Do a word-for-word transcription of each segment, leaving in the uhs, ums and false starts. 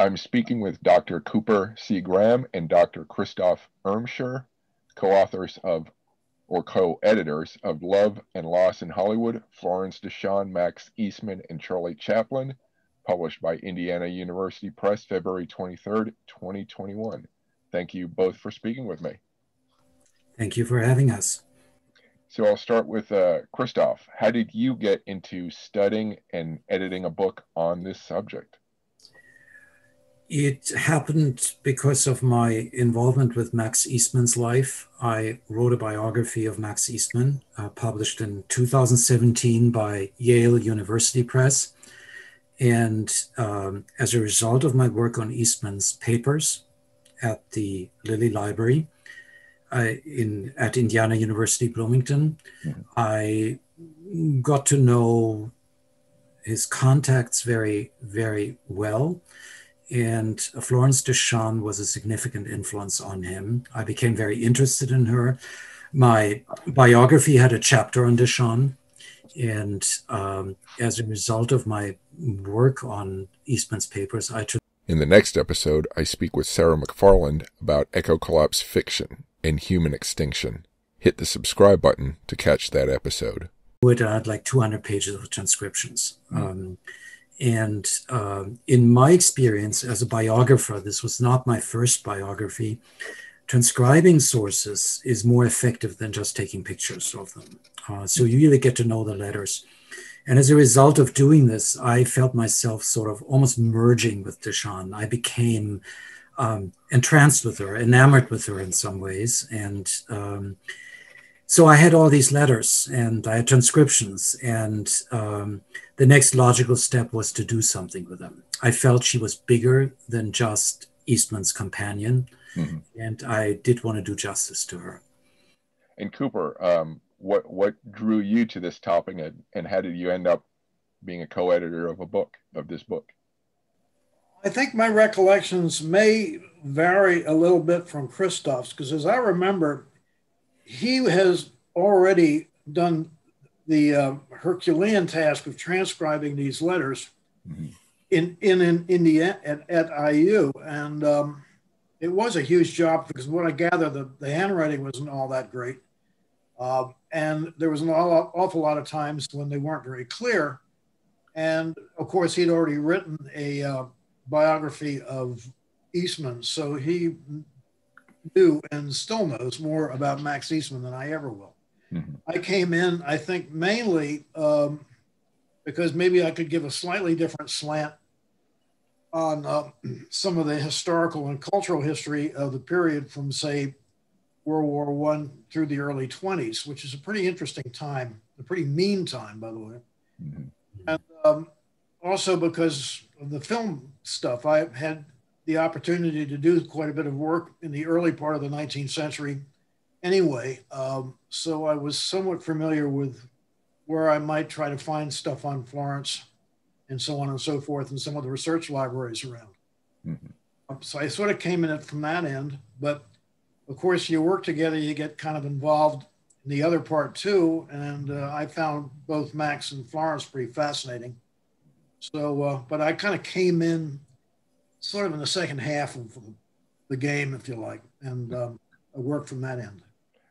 I'm speaking with Doctor Cooper C. Graham and Doctor Christoph Irmscher, co-authors of, or co-editors of Love and Loss in Hollywood, Florence Deshon, Max Eastman, and Charlie Chaplin, published by Indiana University Press, February twenty-third, twenty twenty-one. Thank you both for speaking with me. Thank you for having us. So I'll start with uh, Christoph. How did you get into studying and editing a book on this subject? It happened because of my involvement with Max Eastman's life. I wrote a biography of Max Eastman, uh, published in two thousand seventeen by Yale University Press. And um, as a result of my work on Eastman's papers at the Lilly Library, I, in, at Indiana University Bloomington, yeah. I got to know his contacts very, very well. And Florence Deshon was a significant influence on him. I became very interested in her. My biography had a chapter on Deshon. And um, as a result of my work on Eastman's papers, I took... In the next episode, I speak with Sarah McFarland about Echo Collapse fiction and human extinction. Hit the subscribe button to catch that episode. I would add like two hundred pages of transcriptions. Mm. Um, and uh, in my experience as a biographer, this was not my first biography, transcribing sources is more effective than just taking pictures of them. Uh, so you really get to know the letters. And as a result of doing this, I felt myself sort of almost merging with Deshon. I became Um, entranced with her, enamored with her in some ways. And um, so I had all these letters and I had transcriptions, and um, the next logical step was to do something with them. I felt she was bigger than just Eastman's companion, mm-hmm. and I did want to do justice to her. And Cooper, um, what, what drew you to this topic, and, and how did you end up being a co-editor of a book, of this book? I think my recollections may vary a little bit from Christoph's, because as I remember, he has already done the uh, Herculean task of transcribing these letters mm-hmm. in, in, in Indiana at, at I U. And um, it was a huge job, because what I gather, the, the handwriting wasn't all that great. Uh, and there was an awful lot of times when they weren't very clear. And of course, he'd already written a... Uh, biography of Eastman, so he knew and still knows more about Max Eastman than I ever will. Mm-hmm. I came in, I think, mainly um, because maybe I could give a slightly different slant on uh, some of the historical and cultural history of the period from, say, World War One through the early twenties, which is a pretty interesting time, a pretty mean time, by the way. Mm-hmm. And um, also because of the film stuff, I had the opportunity to do quite a bit of work in the early part of the nineteenth century anyway. Um, so I was somewhat familiar with where I might try to find stuff on Florence and so on and so forth, and some of the research libraries around. Mm-hmm. So I sort of came in it from that end, but of course you work together, you get kind of involved in the other part too. And uh, I found both Max and Florence pretty fascinating. So, uh, but I kind of came in sort of in the second half of the game, if you like, and um, I worked from that end.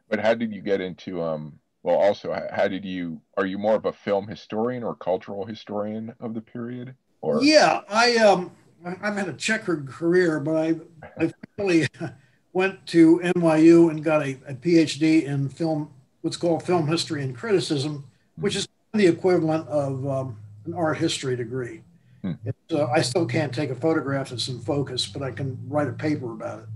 But how did you get into, um, well, also, how did you, are you more of a film historian or cultural historian of the period? Or Yeah, I, um, I've had a checkered career, but I, I finally went to N Y U and got a, a PhD in film, what's called film history and criticism, which is the equivalent of... Um, an art history degree. Hmm. Uh, I still can't take a photograph that's in focus, but I can write a paper about it.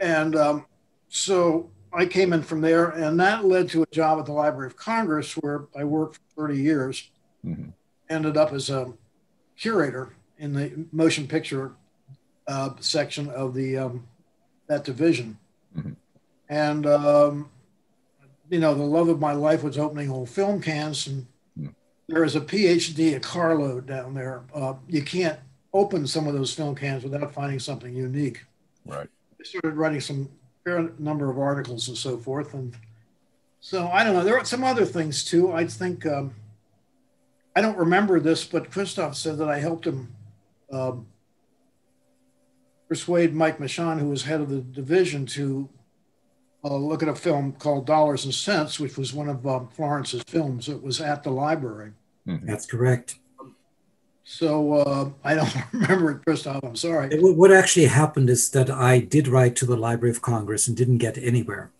And um, so I came in from there, and that led to a job at the Library of Congress, where I worked for thirty years, mm-hmm. ended up as a curator in the motion picture uh, section of the um, that division. Mm-hmm. And, um, you know, the love of my life was opening old film cans, and there is a PhD, a carload down there. Uh, you can't open some of those film cans without finding something unique. Right. I started writing some fair number of articles and so forth. And so, I don't know, there are some other things too. I think, um, I don't remember this, but Christoph said that I helped him um, persuade Mike Michon, who was head of the division, to uh, look at a film called Dollars and Cents, which was one of um, Florence's films. It was at the library. Mm-hmm. That's correct. So uh, I don't remember it, Christoph, I'm sorry. It, what actually happened is that I did write to the Library of Congress and didn't get anywhere.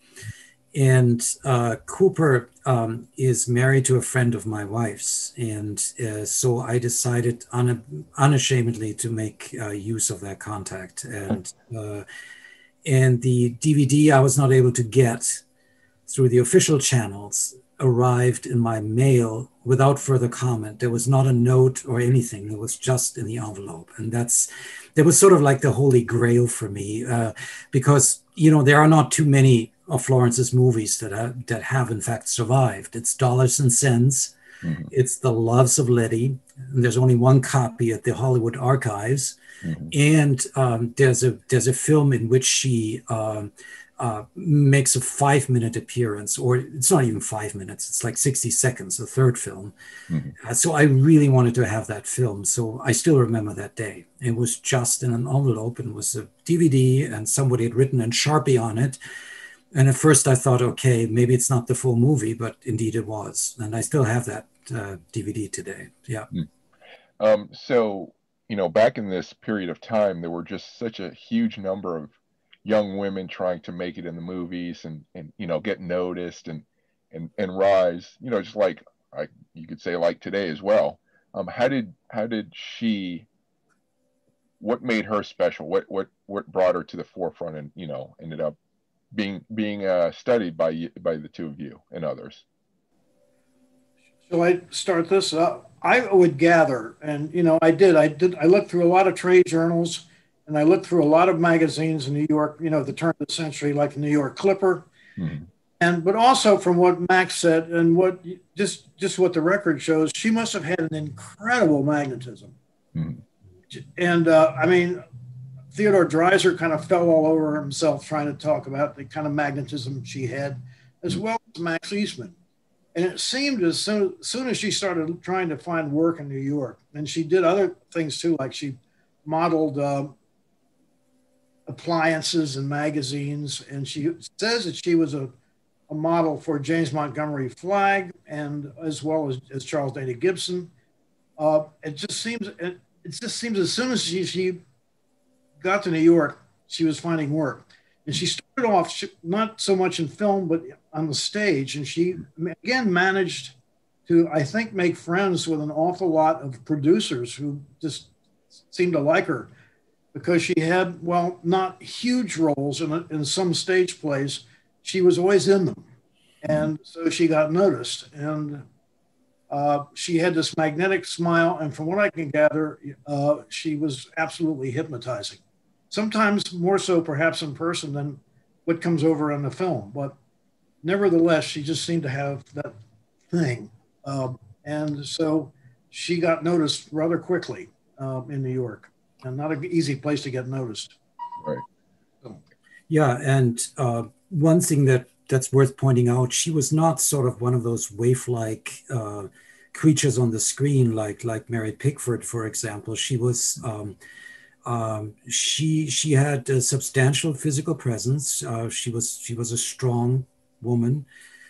And uh, Cooper um, is married to a friend of my wife's. And uh, so I decided una unashamedly to make uh, use of that contact. And, uh, and the D V D I was not able to get through the official channels arrived in my mail without further comment. There was not a note or anything. It was just in the envelope. And that's, that was sort of like the holy grail for me uh, because, you know, there are not too many of Florence's movies that have, that have in fact survived. It's Dollars and Cents, mm-hmm. it's The Loves of Letty, and there's only one copy at the Hollywood Archives, mm-hmm. and um, there's a there's a film in which she um, uh, makes a five minute appearance, or it's not even five minutes, it's like sixty seconds, the third film. Mm-hmm. uh, so I really wanted to have that film, so I still remember that day. It was just in an envelope and was a D V D, and somebody had written in Sharpie on it. And at first I thought, okay, maybe it's not the full movie, but indeed it was. And I still have that uh, D V D today. Yeah. Um, so, you know, back in this period of time, there were just such a huge number of young women trying to make it in the movies and, and you know, get noticed and, and, and rise, you know, just like I, you could say like today as well. Um, how did, how did she, what made her special? What, what, what brought her to the forefront and, you know, ended up being being uh, studied by by the two of you and others? So I start this up. I would gather, and you know, I did. I did. I looked through a lot of trade journals, and I looked through a lot of magazines in New York. You know, the turn of the century, like the New York Clipper, mm-hmm. and but also from what Max said and what just just what the record shows, she must have had an incredible magnetism. Mm-hmm. And uh, I mean, Theodore Dreiser kind of fell all over himself trying to talk about the kind of magnetism she had, as well as Max Eastman. And it seemed as soon, as soon as she started trying to find work in New York, and she did other things too, like she modeled uh, appliances and magazines, and she says that she was a, a model for James Montgomery Flagg, and as well as, as Charles Dana Gibson. Uh, it just seems it, it just seems as soon as she, she got to New York, she was finding work. And she started off she, not so much in film, but on the stage. And she, again, managed to, I think, make friends with an awful lot of producers who just seemed to like her because she had, well, not huge roles in, a, in some stage plays. She was always in them. And so she got noticed. And Uh, she had this magnetic smile, and from what I can gather, uh, she was absolutely hypnotizing. Sometimes more so perhaps in person than what comes over in the film, but nevertheless, she just seemed to have that thing. Um, and so she got noticed rather quickly uh, in New York, and not an easy place to get noticed. Right. So. Yeah, and uh, one thing that that's worth pointing out, she was not sort of one of those waif-like uh, creatures on the screen, like like Mary Pickford, for example. She was um, um, she she had a substantial physical presence. Uh, she was she was a strong woman.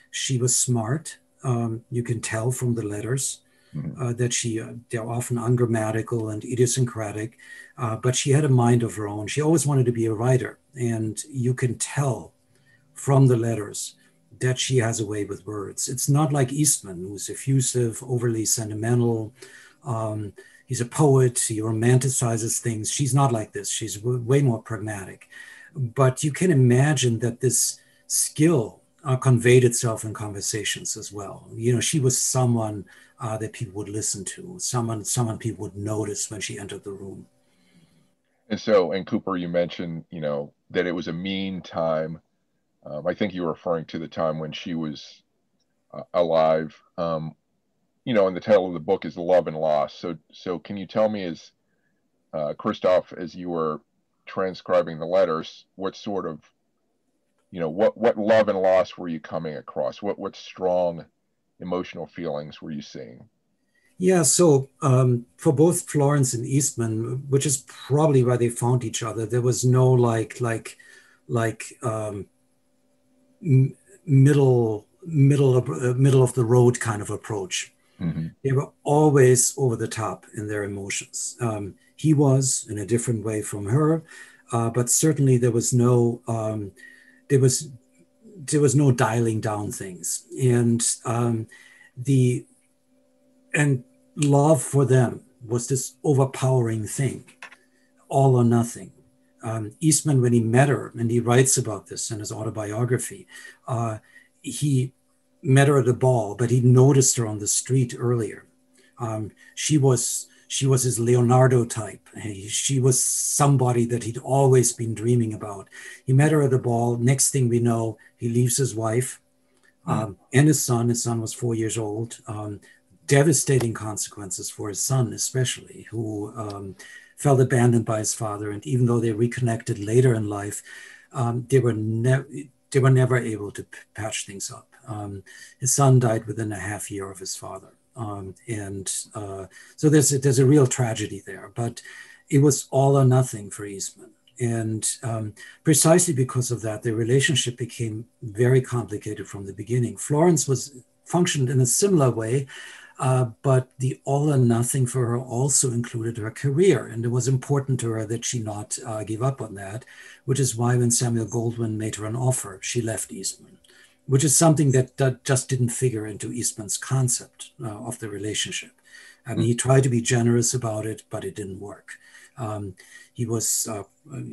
She was smart. Um, you can tell from the letters uh, that she uh, they're often ungrammatical and idiosyncratic, uh, but she had a mind of her own. She always wanted to be a writer, and you can tell from the letters that she has a way with words. It's not like Eastman, who's effusive, overly sentimental. Um, he's a poet, he romanticizes things. She's not like this. She's w way more pragmatic. But you can imagine that this skill uh, conveyed itself in conversations as well. You know, she was someone uh, that people would listen to, someone, someone people would notice when she entered the room. And so, and Cooper, you mentioned, you know, that it was a mean time. Um, I think you were referring to the time when she was uh, alive, um, you know, and the title of the book is Love and Loss. So, so can you tell me, as uh, Christoph, as you were transcribing the letters, what sort of, you know, what, what love and loss were you coming across? What, what strong emotional feelings were you seeing? Yeah, so um, for both Florence and Eastman, which is probably why they found each other, there was no like like like um, m- middle middle of, uh, middle of the road kind of approach. Mm-hmm. They were always over the top in their emotions. Um, he was in a different way from her, uh, but certainly there was no um, there was there was no dialing down things, and um, the And love for them was this overpowering thing, all or nothing. Um, Eastman, when he met her, and he writes about this in his autobiography, uh, he met her at a ball, but he noticed her on the street earlier. Um, she was she was his Leonardo type. He, she was somebody that he'd always been dreaming about. He met her at a ball. Next thing we know, he leaves his wife um, and his son. His son was four years old. Um, devastating consequences for his son, especially, who um, felt abandoned by his father. And even though they reconnected later in life, um, they were ne- they were never able to p- patch things up. Um, his son died within a half year of his father. Um, and uh, so there's a, there's a real tragedy there, but it was all or nothing for Eastman. And um, precisely because of that, their relationship became very complicated from the beginning. Florence was functioned in a similar way, Uh, but the all or nothing for her also included her career. And it was important to her that she not uh, give up on that, which is why when Samuel Goldwyn made her an offer, she left Eastman, which is something that, that just didn't figure into Eastman's concept uh, of the relationship. I mean, mm-hmm. he tried to be generous about it, but it didn't work. Um, he was uh,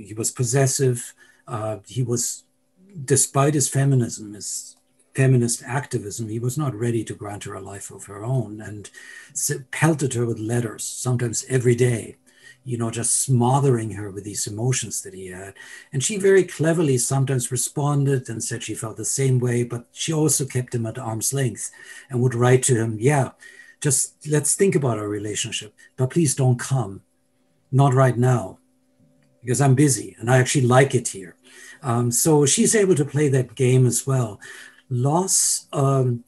he was possessive. Uh, he was, despite his feminism, his feminist activism, he was not ready to grant her a life of her own, and pelted her with letters, sometimes every day, you know, just smothering her with these emotions that he had. And she very cleverly sometimes responded and said she felt the same way, but she also kept him at arm's length and would write to him, yeah, just let's think about our relationship, but please don't come, not right now, because I'm busy and I actually like it here. Um, so she's able to play that game as well. Loss, um,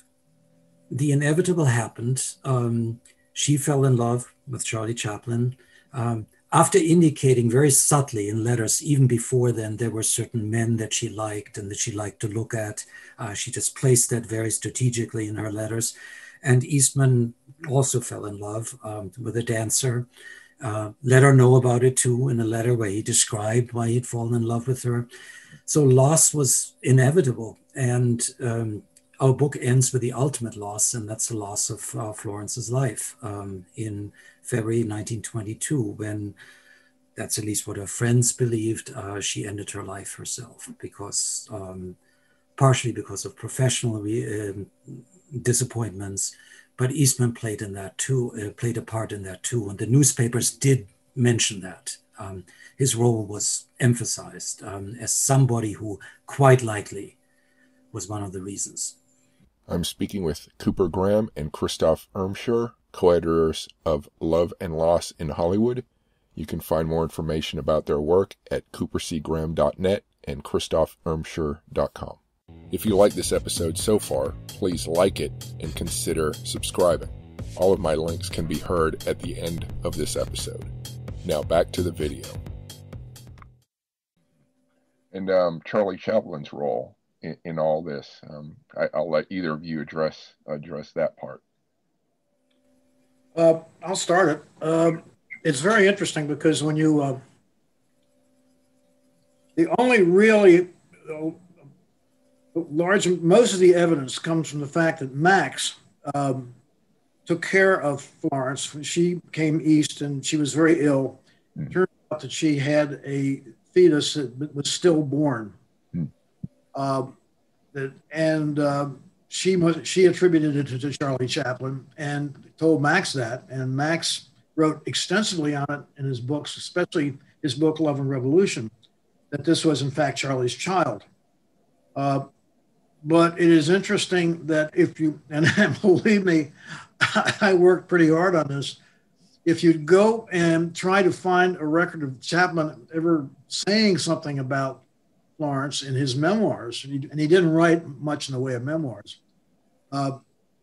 the inevitable happened. Um, she fell in love with Charlie Chaplin. Um, after indicating very subtly in letters, even before then, there were certain men that she liked and that she liked to look at. Uh, she just placed that very strategically in her letters. And Eastman also fell in love um, with a dancer. Uh, let her know about it too in a letter where he described why he'd fallen in love with her. So loss was inevitable. And um, our book ends with the ultimate loss, and that's the loss of uh, Florence's life um, in February nineteen twenty-two, when, that's at least what her friends believed, uh, she ended her life herself, because um, partially because of professional re- um, disappointments, but Eastman played in that too, uh, played a part in that too, and the newspapers did mention that. Um, his role was emphasized um, as somebody who quite likely was one of the reasons. I'm speaking with Cooper Graham and Christoph Irmscher, co-editors of Love and Loss in Hollywood. You can find more information about their work at cooper c graham dot net and christoph irmscher dot com. If you like this episode so far, please like it and consider subscribing. All of my links can be heard at the end of this episode. Now back to the video. And um, Charlie Chaplin's role In, in all this, um, I, I'll let either of you address address that part. Uh, I'll start it. Uh, it's very interesting because when you uh, the only really uh, large most of the evidence comes from the fact that Max um, took care of Florence when she came east, and she was very ill. Mm-hmm. It turned out that she had a fetus that was stillborn. Uh, that, and uh, she was, she attributed it to, to Charlie Chaplin and told Max that. And Max wrote extensively on it in his books, especially his book, Love and Revolution, that this was, in fact, Charlie's child. Uh, but it is interesting that if you, and believe me, I worked pretty hard on this. If you go and try to find a record of Chaplin ever saying something about Florence in his memoirs, and he, and he didn't write much in the way of memoirs, uh,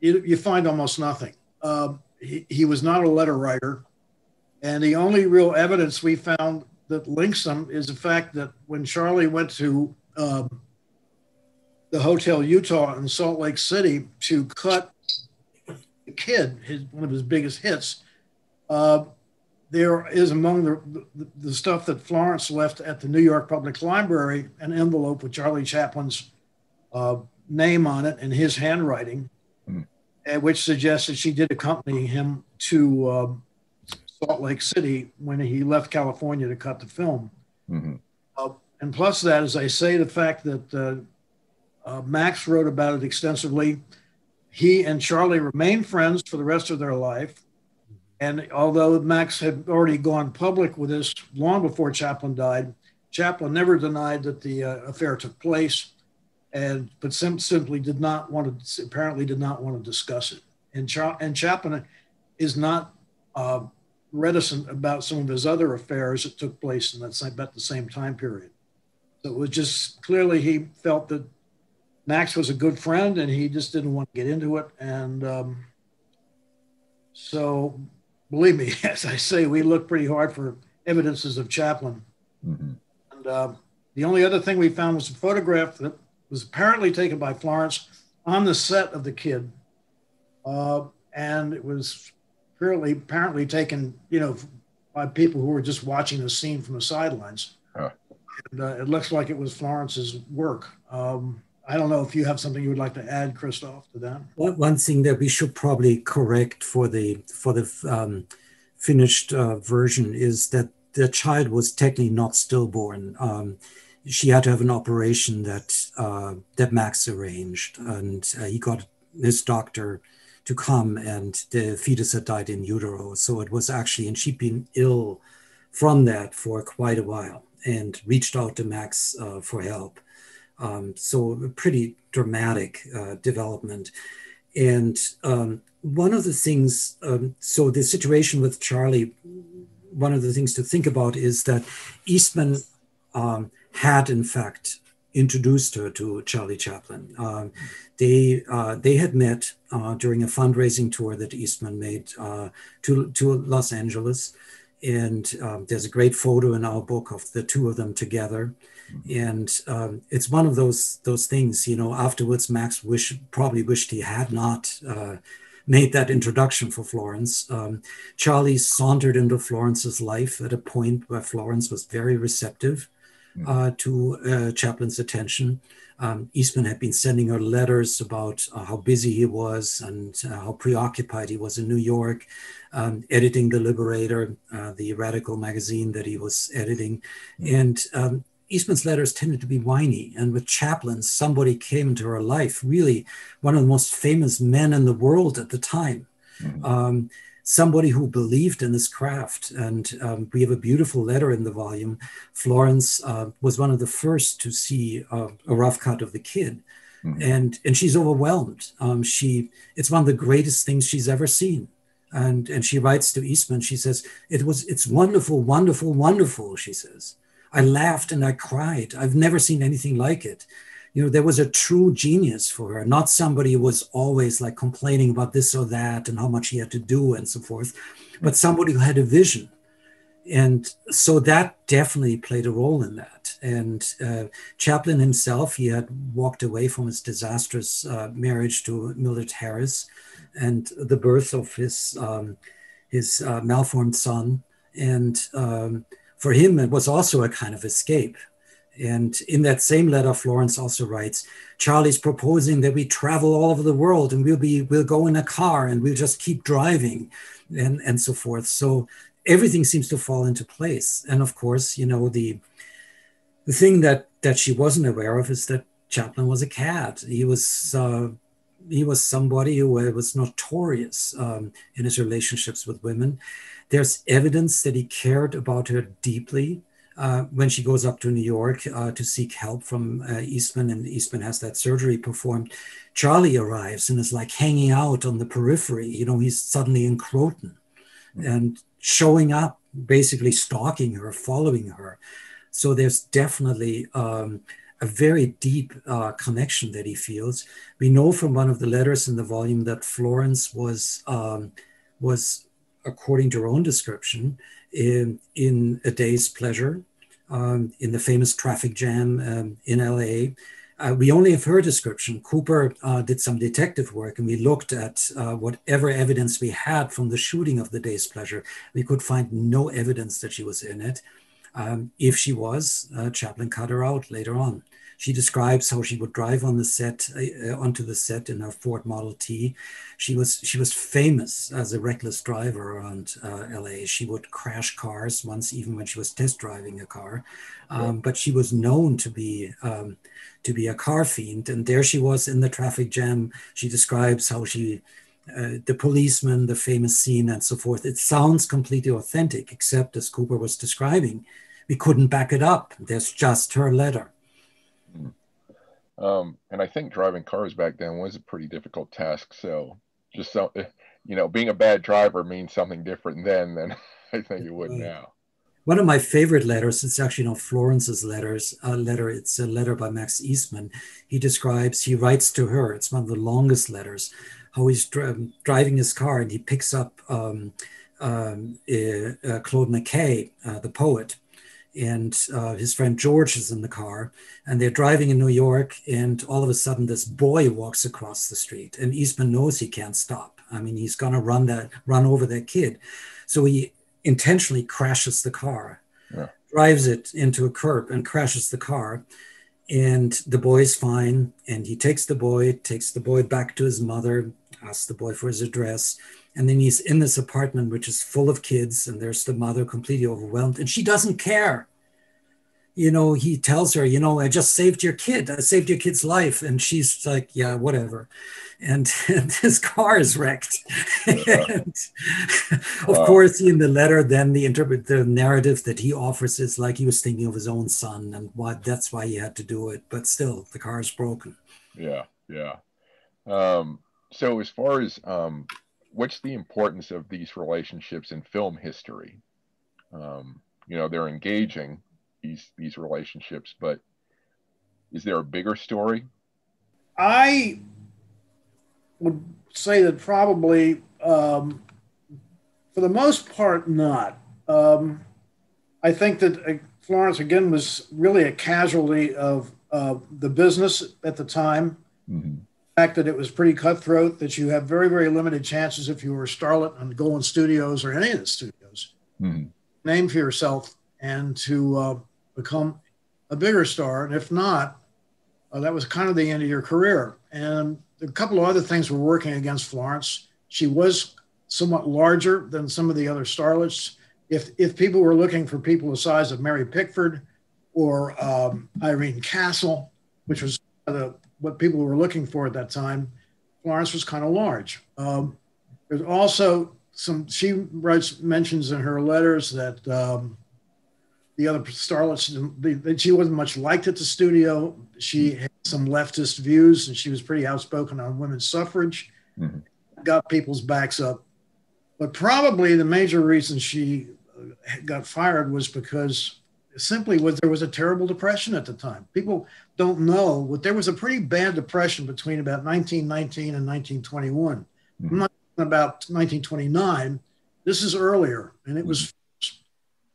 you, you find almost nothing. Uh, he, he was not a letter writer. And the only real evidence we found that links them is the fact that when Charlie went to um, the Hotel Utah in Salt Lake City to cut The Kid, his, one of his biggest hits, uh, there is among the, the, the stuff that Florence left at the New York Public Library an envelope with Charlie Chaplin's uh, name on it in his handwriting, mm. which suggests that she did accompany him to uh, Salt Lake City when he left California to cut the film. Mm-hmm. uh, and plus that, as I say, the fact that uh, uh, Max wrote about it extensively. He and Charlie remained friends for the rest of their life. And although Max had already gone public with this long before Chaplin died, Chaplin never denied that the uh, affair took place, and but sim simply did not want to, apparently did not want to discuss it. And, Cha and Chaplin is not uh, reticent about some of his other affairs that took place in that same, about the same time period. So it was just clearly he felt that Max was a good friend, and he just didn't want to get into it. And um, so, believe me, as I say, we looked pretty hard for evidences of Chaplin. Mm-hmm. And uh, the only other thing we found was a photograph that was apparently taken by Florence on the set of The Kid. Uh, and it was apparently, apparently taken, you know, by people who were just watching the scene from the sidelines. Huh. And, uh, it looks like it was Florence's work. Um, I don't know if you have something you would like to add, Christoph, to that. Well, one thing that we should probably correct for the for the um, finished uh, version is that the child was technically not stillborn. Um, she had to have an operation that uh, that Max arranged, and uh, he got his doctor to come, and the fetus had died in utero. So it was actually, and she'd been ill from that for quite a while, and reached out to Max uh, for help. Um, so a pretty dramatic uh, development. And um, one of the things, um, so the situation with Charlie, one of the things to think about is that Eastman um, had in fact introduced her to Charlie Chaplin. Um, they, uh, they had met uh, during a fundraising tour that Eastman made uh, to, to Los Angeles. And um, there's a great photo in our book of the two of them together. And um, it's one of those those things, you know, afterwards, Max wish, probably wished he had not uh, made that introduction for Florence. Um, Charlie sauntered into Florence's life at a point where Florence was very receptive uh, to uh, Chaplin's attention. Um, Eastman had been sending her letters about uh, how busy he was and uh, how preoccupied he was in New York, um, editing The Liberator, uh, the radical magazine that he was editing. And um, Eastman's letters tended to be whiny, and with Chaplin, somebody came into her life, really one of the most famous men in the world at the time, mm-hmm. um, somebody who believed in his craft. And um, we have a beautiful letter in the volume. Florence uh, was one of the first to see uh, a rough cut of The Kid, mm-hmm. and, and she's overwhelmed. Um, she, it's one of the greatest things she's ever seen. And, and she writes to Eastman, she says, it was, it's wonderful, wonderful, wonderful, she says. I laughed and I cried. I've never seen anything like it. You know, there was a true genius for her, not somebody who was always like complaining about this or that and how much he had to do and so forth, but somebody who had a vision. And so that definitely played a role in that. And uh, Chaplin himself, he had walked away from his disastrous uh, marriage to Mildred Harris and the birth of his, um, his uh, malformed son. And um, for him, it was also a kind of escape. And in that same letter, Florence also writes, Charlie's proposing that we travel all over the world and we'll, be, we'll go in a car and we'll just keep driving and, and so forth. So everything seems to fall into place. And of course, you know, the, the thing that, that she wasn't aware of is that Chaplin was a cad. He was, uh, he was somebody who was notorious um, in his relationships with women. There's evidence that he cared about her deeply uh, when she goes up to New York uh, to seek help from uh, Eastman, and Eastman has that surgery performed. Charlie arrives and is like hanging out on the periphery. You know, he's suddenly in Croton and showing up, basically stalking her, following her. So there's definitely um, a very deep uh, connection that he feels. We know from one of the letters in the volume that Florence was... Um, was, according to her own description, in, in A Day's Pleasure, um, in the famous traffic jam um, in L A. Uh, we only have her description. Cooper uh, did some detective work, and we looked at uh, whatever evidence we had from the shooting of The Day's Pleasure. We could find no evidence that she was in it. Um, if she was, uh, Chaplin cut her out later on. She describes how she would drive on the set, uh, onto the set in her Ford Model T. She was she was famous as a reckless driver around uh, L A. She would crash cars once, even when she was test driving a car. Um, yeah. But she was known to be um, to be a car fiend, and there she was in the traffic jam. She describes how she, uh, the policeman, the famous scene, and so forth. It sounds completely authentic, except as Cooper was describing, we couldn't back it up. There's just her letter. Um, and I think driving cars back then was a pretty difficult task. So just, so, you know, being a bad driver means something different then than I think it would uh, now. One of my favorite letters, it's actually not Florence's letters, uh, letter, it's a letter by Max Eastman. He describes, he writes to her, it's one of the longest letters, how he's dri driving his car and he picks up um, um, uh, uh, Claude McKay, uh, the poet, and uh, his friend George is in the car, and they're driving in New York, and all of a sudden this boy walks across the street, and Eastman knows he can't stop. I mean, he's gonna run that, run over that kid. So he intentionally crashes the car, yeah. drives it into a curb and crashes the car, and the boy's fine, and he takes the boy, takes the boy back to his mother, asks the boy for his address, and then he's in this apartment, which is full of kids, and there's the mother completely overwhelmed, and she doesn't care. You know, he tells her, you know, I just saved your kid. I saved your kid's life. And she's like, yeah, whatever. And, and his car is wrecked. Yeah. and of wow. course, in the letter, then the, interpret the narrative that he offers is like he was thinking of his own son, and why, that's why he had to do it. But still, the car is broken. Yeah, yeah. Um, so as far as... Um, what's the importance of these relationships in film history? Um, you know, they're engaging, these, these relationships, but is there a bigger story? I would say that probably, um, for the most part, not. Um, I think that Florence, again, was really a casualty of uh, the business at the time. Mm-hmm. Fact that it was pretty cutthroat, that you have very, very limited chances if you were a starlet on Golden Studios or any of the studios, mm-hmm. name for yourself and to uh, become a bigger star. And if not, uh, that was kind of the end of your career. And a couple of other things were working against Florence. She was somewhat larger than some of the other starlets. If, if people were looking for people the size of Mary Pickford or um, Irene Castle, which was the what people were looking for at that time, Florence was kind of large. Um, there's also some, she writes, mentions in her letters that um, the other starlets, that she wasn't much liked at the studio. She had some leftist views and she was pretty outspoken on women's suffrage, mm-hmm. got people's backs up. But probably the major reason she got fired was because simply was there was a terrible depression at the time. People don't know, but there was a pretty bad depression between about nineteen nineteen and nineteen twenty-one. Mm-hmm. I'm not talking about nineteen twenty-nine. This is earlier, and it was,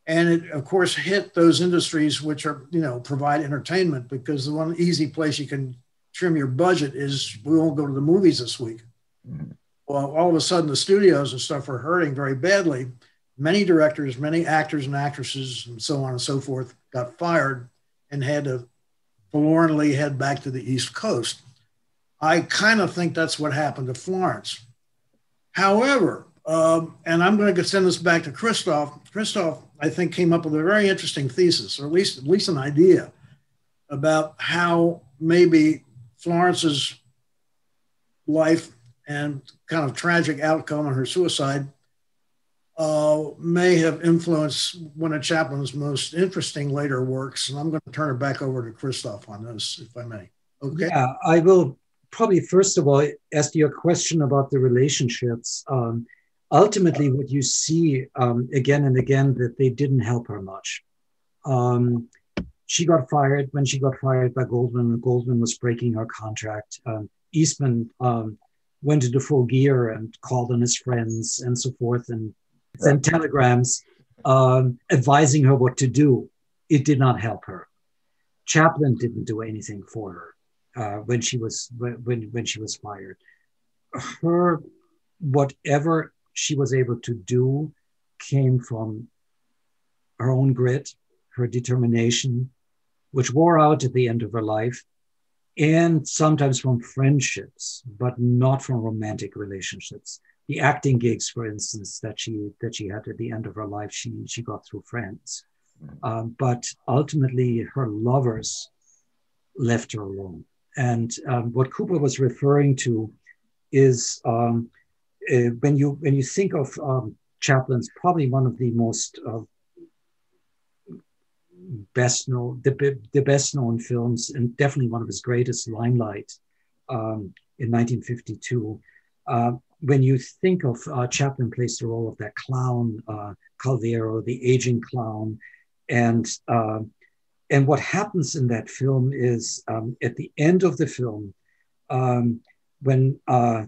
and it of course hit those industries which are, you know, provide entertainment, because the one easy place you can trim your budget is we won't go to the movies this week. Mm-hmm. Well, all of a sudden the studios and stuff are hurting very badly. Many directors, many actors and actresses, and so on and so forth, got fired and had to forlornly head back to the East Coast. I kind of think that's what happened to Florence. However, um, and I'm going to send this back to Christoph. Christoph, I think, came up with a very interesting thesis, or at least, at least an idea, about how maybe Florence's life and kind of tragic outcome on her suicide Uh, may have influenced one of Chaplin's most interesting later works. And I'm going to turn it back over to Christoph on this, if I may. Okay. Yeah, I will probably, first of all, as to your question about the relationships, um, ultimately what you see um, again and again, that they didn't help her much. Um, she got fired when she got fired by Goldwyn. Goldwyn was breaking her contract. Um, Eastman um, went into full gear and called on his friends and so forth and sent right. telegrams um, advising her what to do. It did not help her. Chaplin didn't do anything for her uh, when she was when when she was fired. Her whatever she was able to do came from her own grit, her determination, which wore out at the end of her life, and sometimes from friendships, but not from romantic relationships. The acting gigs, for instance, that she that she had at the end of her life, she she got through friends. Um, but ultimately, her lovers left her alone. And um, what Cooper was referring to is um, uh, when you when you think of um, Chaplin's, probably one of the most uh, best known, the, the best known films, and definitely one of his greatest, Limelight, um, in nineteen fifty-two. Uh, when you think of uh, Chaplin plays the role of that clown, uh, Calvero, the aging clown. And uh, and what happens in that film is um, at the end of the film, um, when uh,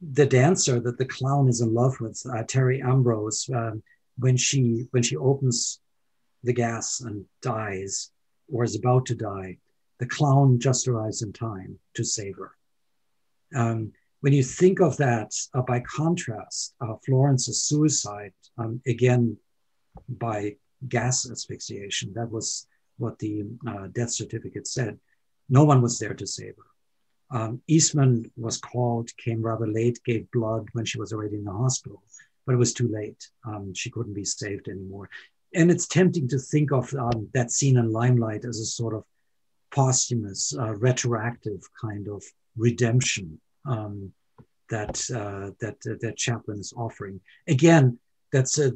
the dancer that the clown is in love with, uh, Terry Ambrose, uh, when she when she opens the gas and dies or is about to die, the clown just arrives in time to save her. Um, when you think of that, uh, by contrast, uh, Florence's suicide, um, again, by gas asphyxiation. That was what the uh, death certificate said. No one was there to save her. Um, Eastman was called, came rather late, gave blood when she was already in the hospital, but it was too late. Um, she couldn't be saved anymore. And it's tempting to think of um, that scene in Limelight as a sort of posthumous, uh, retroactive kind of redemption um, that uh, that uh, that Chaplin is offering. Again, that's a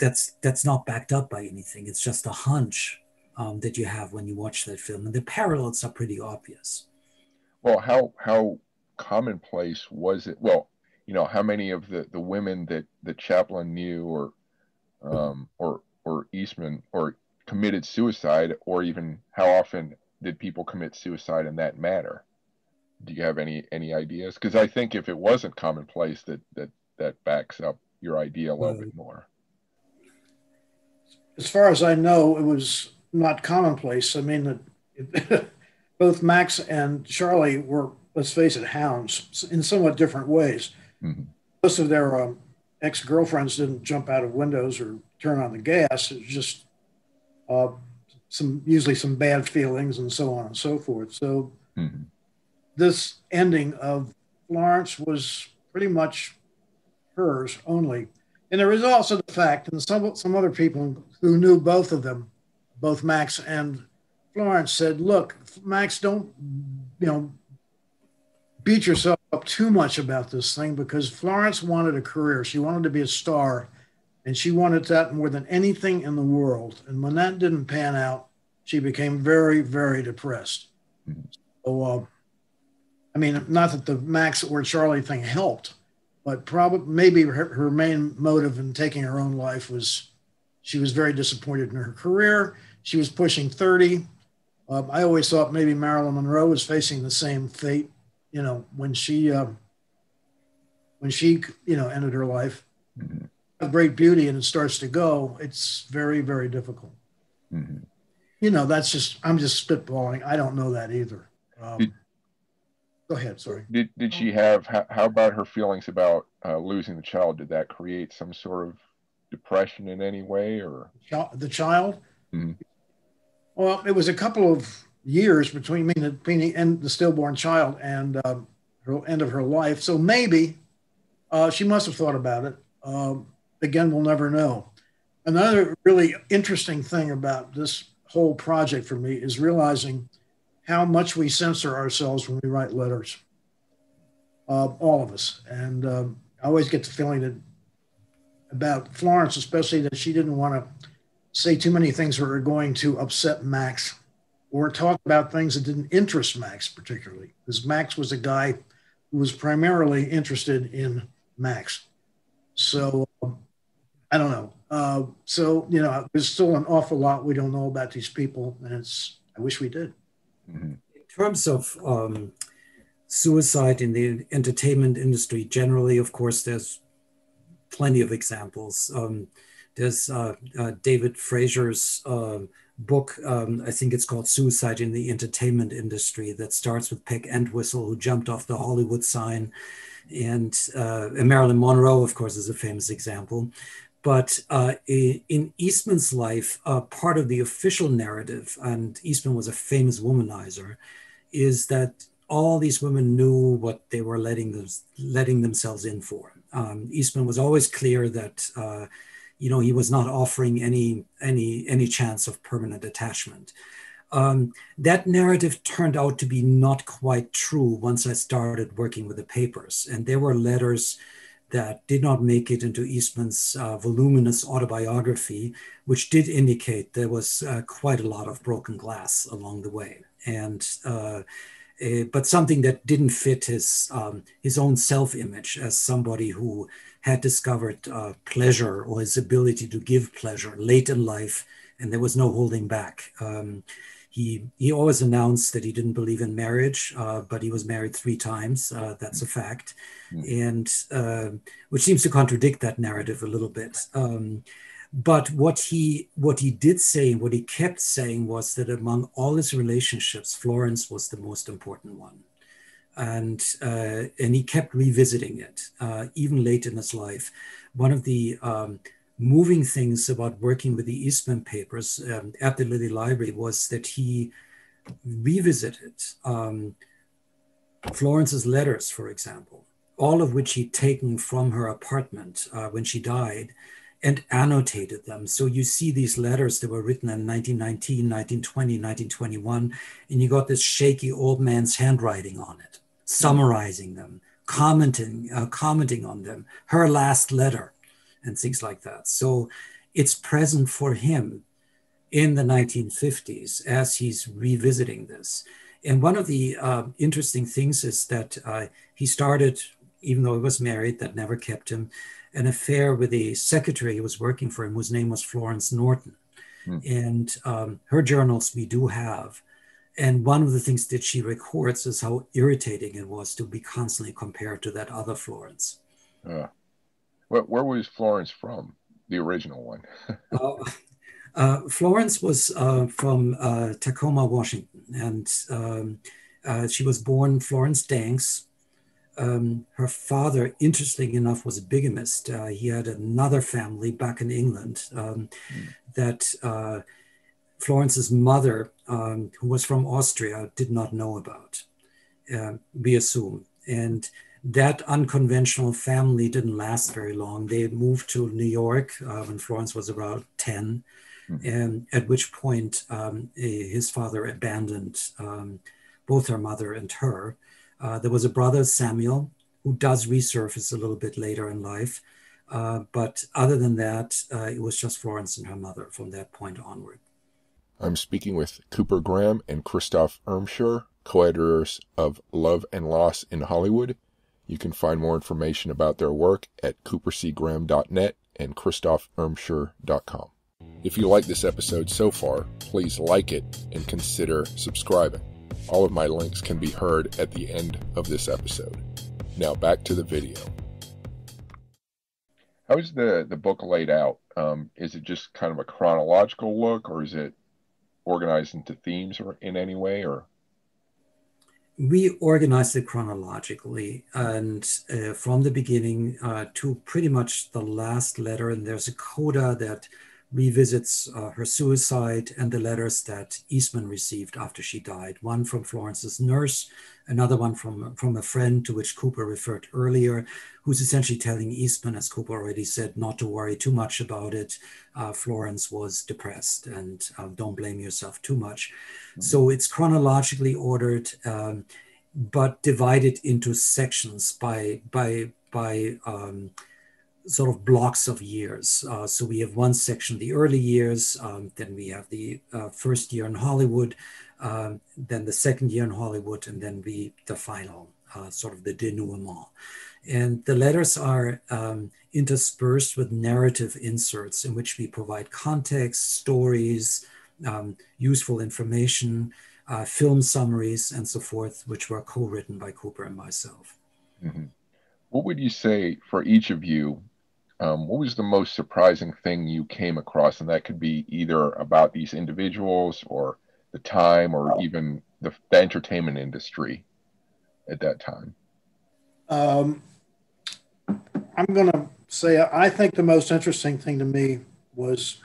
That's that's not backed up by anything. It's just a hunch um, that you have when you watch that film, and the parallels are pretty obvious. Well, how how commonplace was it? Well, you know, how many of the, the women that, that Chaplin knew, or um, or or Eastman, or committed suicide, or even how often did people commit suicide in that matter? Do you have any any ideas? Because I think if it wasn't commonplace, that that that backs up your idea a little well, bit more. As far as I know, it was not commonplace. I mean, it, both Max and Charlie were, let's face it, hounds in somewhat different ways. Mm-hmm. Most of their um, ex-girlfriends didn't jump out of windows or turn on the gas. It was just uh, some, usually some bad feelings and so on and so forth. So mm-hmm. this ending of Florence was pretty much hers only. And there is also the fact, and some some other people who knew both of them, both Max and Florence, said, "Look, Max, don't you know beat yourself up too much about this thing, because Florence wanted a career. She wanted to be a star, and she wanted that more than anything in the world. And when that didn't pan out, she became very, very depressed. So, uh, I mean, not that the Max or Charlie thing helped." But probably, maybe her, her main motive in taking her own life was she was very disappointed in her career. She was pushing thirty. Um, I always thought maybe Marilyn Monroe was facing the same fate, you know, when she, uh, when she, you know, ended her life. Mm-hmm. A great beauty, and it starts to go. It's very, very difficult. Mm-hmm. You know, that's just, I'm just spitballing. I don't know that either. Um, it- Go ahead, sorry. Did, did she have, how, how about her feelings about uh, losing the child? Did that create some sort of depression in any way, or? The child? Mm-hmm. Well, it was a couple of years between me and the, and the stillborn child and uh, her end of her life. So maybe uh, she must have thought about it. Um, again, we'll never know. Another really interesting thing about this whole project for me is realizing how much we censor ourselves when we write letters, uh, all of us. And um, I always get the feeling that about Florence, especially, that she didn't want to say too many things that were going to upset Max or talk about things that didn't interest Max particularly, because Max was a guy who was primarily interested in Max. So um, I don't know. Uh, so, you know, there's still an awful lot we don't know about these people, and it's, I wish we did. In terms of um, suicide in the entertainment industry generally. Of course, there's plenty of examples. Um, there's uh, uh, David Fraser's uh, book, um, I think it's called Suicide in the Entertainment Industry, that starts with Peg Entwistle, who jumped off the Hollywood sign. And, uh, and Marilyn Monroe, of course, is a famous example. But uh, in Eastman's life, uh, part of the official narrative, and Eastman was a famous womanizer, is that all these women knew what they were letting, them, letting themselves in for. Um, Eastman was always clear that uh, you know, he was not offering any, any, any chance of permanent attachment. Um, that narrative turned out to be not quite true once I started working with the papers. And there were letters that did not make it into Eastman's uh, voluminous autobiography, which did indicate there was uh, quite a lot of broken glass along the way. And, uh, a, but something that didn't fit his, um, his own self-image as somebody who had discovered uh, pleasure, or his ability to give pleasure late in life, and there was no holding back. Um, He, he always announced that he didn't believe in marriage, uh, but he was married three times. Uh, that's a fact, yeah. And uh, which seems to contradict that narrative a little bit. Um, but what he, what he did say and what he kept saying was that among all his relationships, Florence was the most important one. And, uh, and he kept revisiting it, uh, even late in his life. One of the... Um, moving things about working with the Eastman papers um, at the Lilly Library was that he revisited um, Florence's letters, for example, all of which he'd taken from her apartment uh, when she died and annotated them. So you see these letters that were written in nineteen nineteen, nineteen twenty, nineteen twenty-one, and you got this shaky old man's handwriting on it, summarizing them, commenting, uh, commenting on them, her last letter, and things like that. So it's present for him in the nineteen fifties as he's revisiting this. And one of the uh, interesting things is that uh, he started, even though he was married, that never kept him, an affair with a secretary who was working for him, whose name was Florence Norton. Mm. And um, her journals we do have. And one of the things that she records is how irritating it was to be constantly compared to that other Florence. Uh. Where was Florence from, the original one? uh, uh, Florence was uh, from uh, Tacoma, Washington. And um, uh, she was born Florence Danks. Um, her father, interestingly enough, was a bigamist. Uh, he had another family back in England um, mm. that uh, Florence's mother, um, who was from Austria, did not know about, uh, we assume. And that unconventional family didn't last very long. They moved to New York uh, when Florence was about ten, mm-hmm. and at which point um, a, his father abandoned um, both her mother and her. Uh, there was a brother, Samuel, who does resurface a little bit later in life. Uh, but other than that, uh, it was just Florence and her mother from that point onward. I'm speaking with Cooper Graham and Christoph Irmscher, co-editors of Love and Loss in Hollywood. You can find more information about their work at cooper c graham dot net and christoph irmscher dot com. If you like this episode so far, please like it and consider subscribing. All of my links can be heard at the end of this episode. Now back to the video. How is the, the book laid out? Um, is it just kind of a chronological look, or is it organized into themes or in any way, or? We organized it chronologically, and uh, from the beginning uh, to pretty much the last letter. And there's a coda that revisits uh, her suicide and the letters that Eastman received after she died. One from Florence's nurse, another one from, from a friend to which Cooper referred earlier, who's essentially telling Eastman, as Cooper already said, not to worry too much about it. Uh, Florence was depressed, and uh, don't blame yourself too much. Mm-hmm. So it's chronologically ordered, um, but divided into sections by, by, by, um, sort of blocks of years. Uh, so we have one section, the early years, um, then we have the uh, first year in Hollywood, um, then the second year in Hollywood, and then we, the final, uh, sort of the denouement. And the letters are um, interspersed with narrative inserts in which we provide context, stories, um, useful information, uh, film summaries and so forth, which were co-written by Cooper and myself. Mm-hmm. What would you say for each of you, um, what was the most surprising thing you came across? And that could be either about these individuals or the time or even the, the entertainment industry at that time. Um, I'm going to say, I think the most interesting thing to me was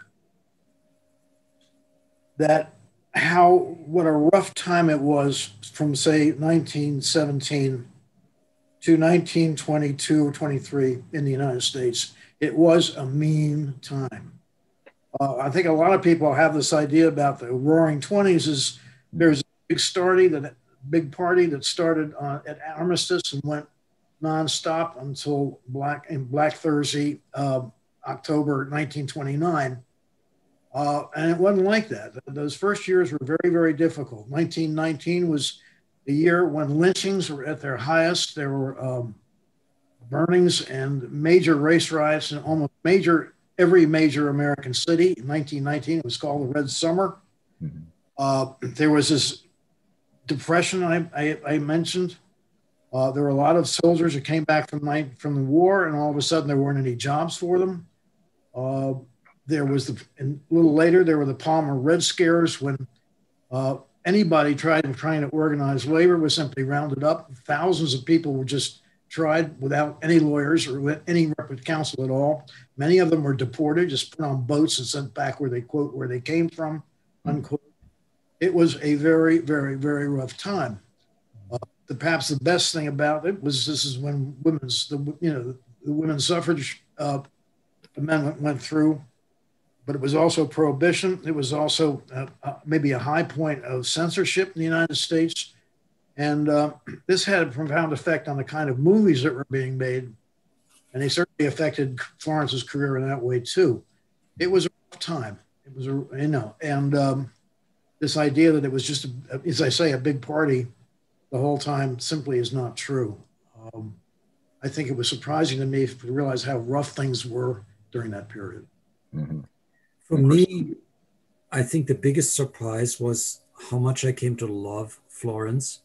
that how, what a rough time it was from say nineteen seventeen to nineteen twenty-two or twenty-three in the United States. It was a mean time. Uh, I think a lot of people have this idea about the Roaring Twenties is there's a big party that big party that started uh, at Armistice and went nonstop until Black and Black Thursday, uh, October nineteen twenty-nine. Uh, and it wasn't like that. Those first years were very, very difficult. nineteen nineteen was the year when lynchings were at their highest. There were um, burnings and major race riots in almost major, every major American city. In nineteen nineteen, it was called the Red Summer. Mm-hmm. uh, there was this depression I, I, I mentioned. Uh, there were a lot of soldiers who came back from, from the war, and all of a sudden there weren't any jobs for them. Uh, there was, the, and a little later, there were the Palmer Red Scares when uh, anybody tried, trying to organize labor was simply rounded up. Thousands of people were just tried without any lawyers or with any rep counsel at all. Many of them were deported, just put on boats and sent back where they, quote, where they came from, unquote. It was a very, very, very rough time. Uh, the, perhaps the best thing about it was this is when women's, the, you know, the women's suffrage uh, amendment went through, but it was also prohibition. It was also uh, uh, maybe a high point of censorship in the United States. And uh, this had a profound effect on the kind of movies that were being made. And they certainly affected Florence's career in that way too. It was a rough time. It was, a, you know, and um, this idea that it was just, a, as I say, a big party the whole time simply is not true. Um, I think it was surprising to me to realize how rough things were during that period. Mm-hmm. For me, I think the biggest surprise was how much I came to love Florence.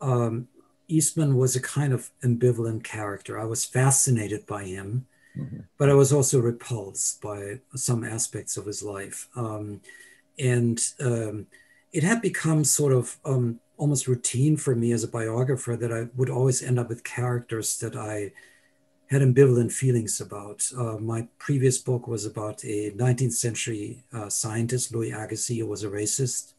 Um, Eastman was a kind of ambivalent character. I was fascinated by him, mm-hmm. but I was also repulsed by some aspects of his life. Um, and um, it had become sort of um, almost routine for me as a biographer that I would always end up with characters that I had ambivalent feelings about. Uh, my previous book was about a nineteenth century uh, scientist, Louis Agassiz, who was a racist,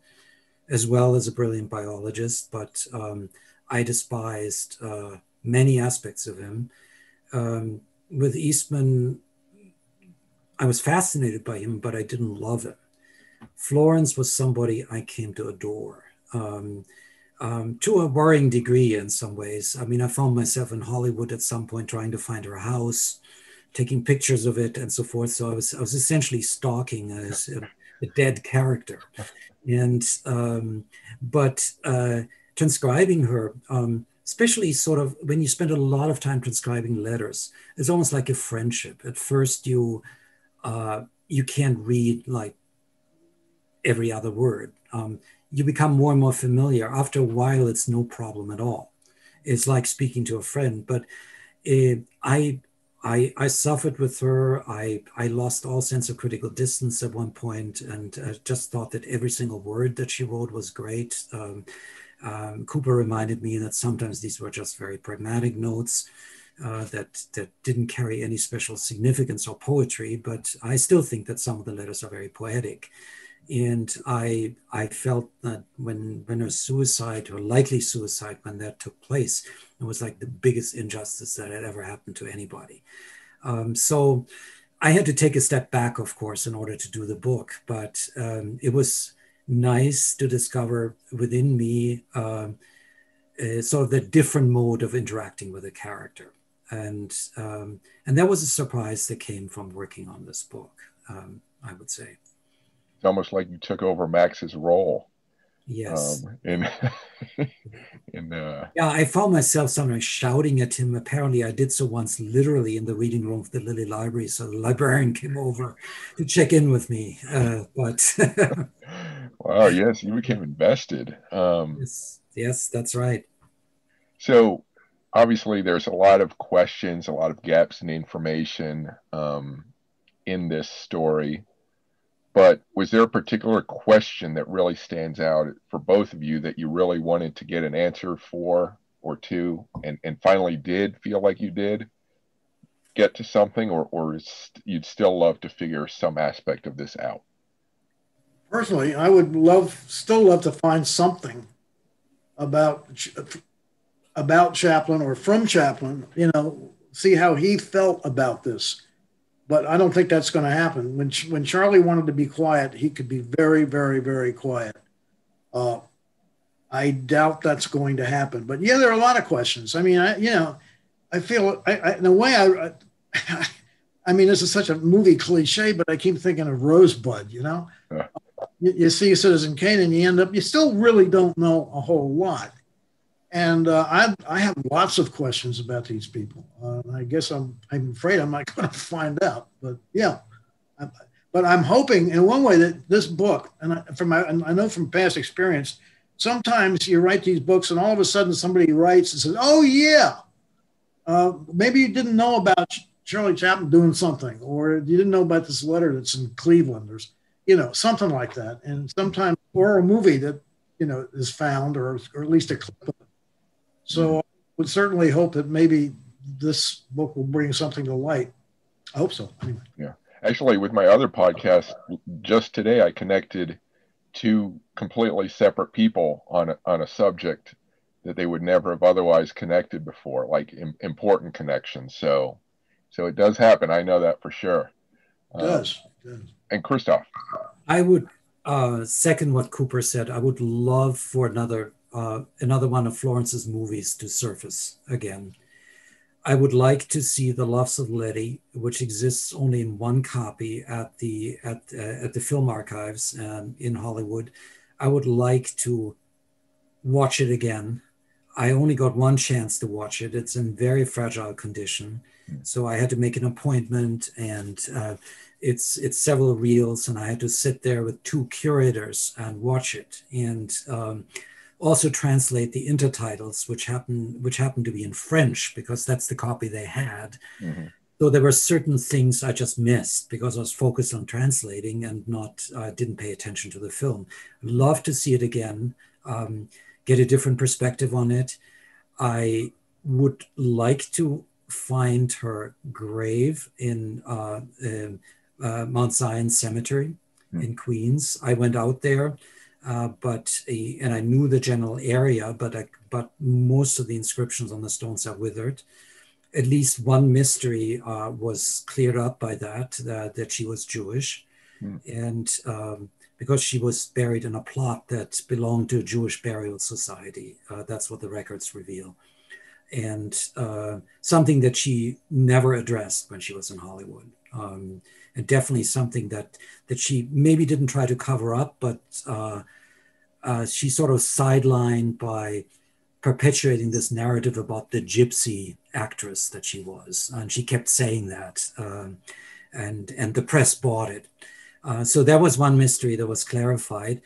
as well as a brilliant biologist, but um, I despised uh, many aspects of him. Um, with Eastman, I was fascinated by him, but I didn't love him. Florence was somebody I came to adore. Um, Um, to a worrying degree in some ways. I mean, I found myself in Hollywood at some point trying to find her house, taking pictures of it and so forth. So I was, I was essentially stalking a, a dead character. And, um, but uh, transcribing her, um, especially sort of when you spend a lot of time transcribing letters, it's almost like a friendship. At first you, uh, you can't read like every other word. Um, you become more and more familiar. After a while, it's no problem at all. It's like speaking to a friend, but it, I, I, I suffered with her. I, I lost all sense of critical distance at one point, and I just thought that every single word that she wrote was great. Um, um, Cooper reminded me that sometimes these were just very pragmatic notes uh, that, that didn't carry any special significance or poetry, but I still think that some of the letters are very poetic. And I, I felt that when, when her suicide, her likely suicide, when that took place, it was like the biggest injustice that had ever happened to anybody. Um, so I had to take a step back, of course, in order to do the book. But um, it was nice to discover within me um, a, sort of the different mode of interacting with a character. And, um, and that was a surprise that came from working on this book, um, I would say. It's almost like you took over Max's role. Yes. Um, and, and, uh, yeah, I found myself sometimes shouting at him. Apparently, I did so once literally in the reading room of the Lilly Library. So the librarian came over to check in with me. Uh, but Wow, yes, you became invested. Um, yes, yes, that's right. So obviously there's a lot of questions, a lot of gaps in information um, in this story. But was there a particular question that really stands out for both of you that you really wanted to get an answer for or to, and, and finally did feel like you did get to something, or, or you'd still love to figure some aspect of this out? Personally, I would love, still love to find something about, about Chaplin or from Chaplin, you know, see how he felt about this. But I don't think that's going to happen. When when Charlie wanted to be quiet, he could be very, very, very quiet. Uh, I doubt that's going to happen. But yeah, there are a lot of questions. I mean, I you know, I feel I, I, in a way I, I, I mean, this is such a movie cliche, but I keep thinking of Rosebud. You know, yeah. you, you see Citizen Kane, and you end up you still really don't know a whole lot. And uh, I, I have lots of questions about these people. Uh, I guess I'm, I'm afraid I'm not going to find out. But yeah, I, but I'm hoping in one way that this book, and I, from my, and I know from past experience, sometimes you write these books, and all of a sudden somebody writes and says, "Oh yeah, uh, maybe you didn't know about Charlie Chaplin doing something, or you didn't know about this letter that's in Cleveland, or you know something like that." And sometimes, or a movie that you know is found, or or at least a clip of it. So I would certainly hope that maybe this book will bring something to light. I hope so. Anyway. Yeah. Actually, with my other podcast, just today, I connected two completely separate people on a, on a subject that they would never have otherwise connected before, like im- important connections. So, so it does happen. I know that for sure. It does. Um, it does. And Christoph. I would uh, second what Cooper said. I would love for another Uh, another one of Florence's movies to surface again. I would like to see The Loves of Letty, which exists only in one copy at the at uh, at the film archives um, in Hollywood. I would like to watch it again. I only got one chance to watch it. It's in very fragile condition, so I had to make an appointment, and uh, it's it's several reels, and I had to sit there with two curators and watch it, and. Um, Also translate the intertitles, which happen which happened to be in French, because that's the copy they had. Mm-hmm. So there were certain things I just missed because I was focused on translating and not uh, didn't pay attention to the film. Love to see it again, um, get a different perspective on it. I would like to find her grave in uh, in, uh, Mount Zion Cemetery mm-hmm. in Queens. I went out there. Uh, but a, and I knew the general area, but I, but most of the inscriptions on the stones are withered. At least one mystery uh, was cleared up by that, uh, that she was Jewish. Mm. And um, because she was buried in a plot that belonged to a Jewish burial society. Uh, that's what the records reveal. And uh, something that she never addressed when she was in Hollywood. Um, and definitely something that, that she maybe didn't try to cover up, but uh, uh, she's sort of sidelined by perpetuating this narrative about the gypsy actress that she was. And she kept saying that, um, and, and the press bought it. Uh, so that was one mystery that was clarified.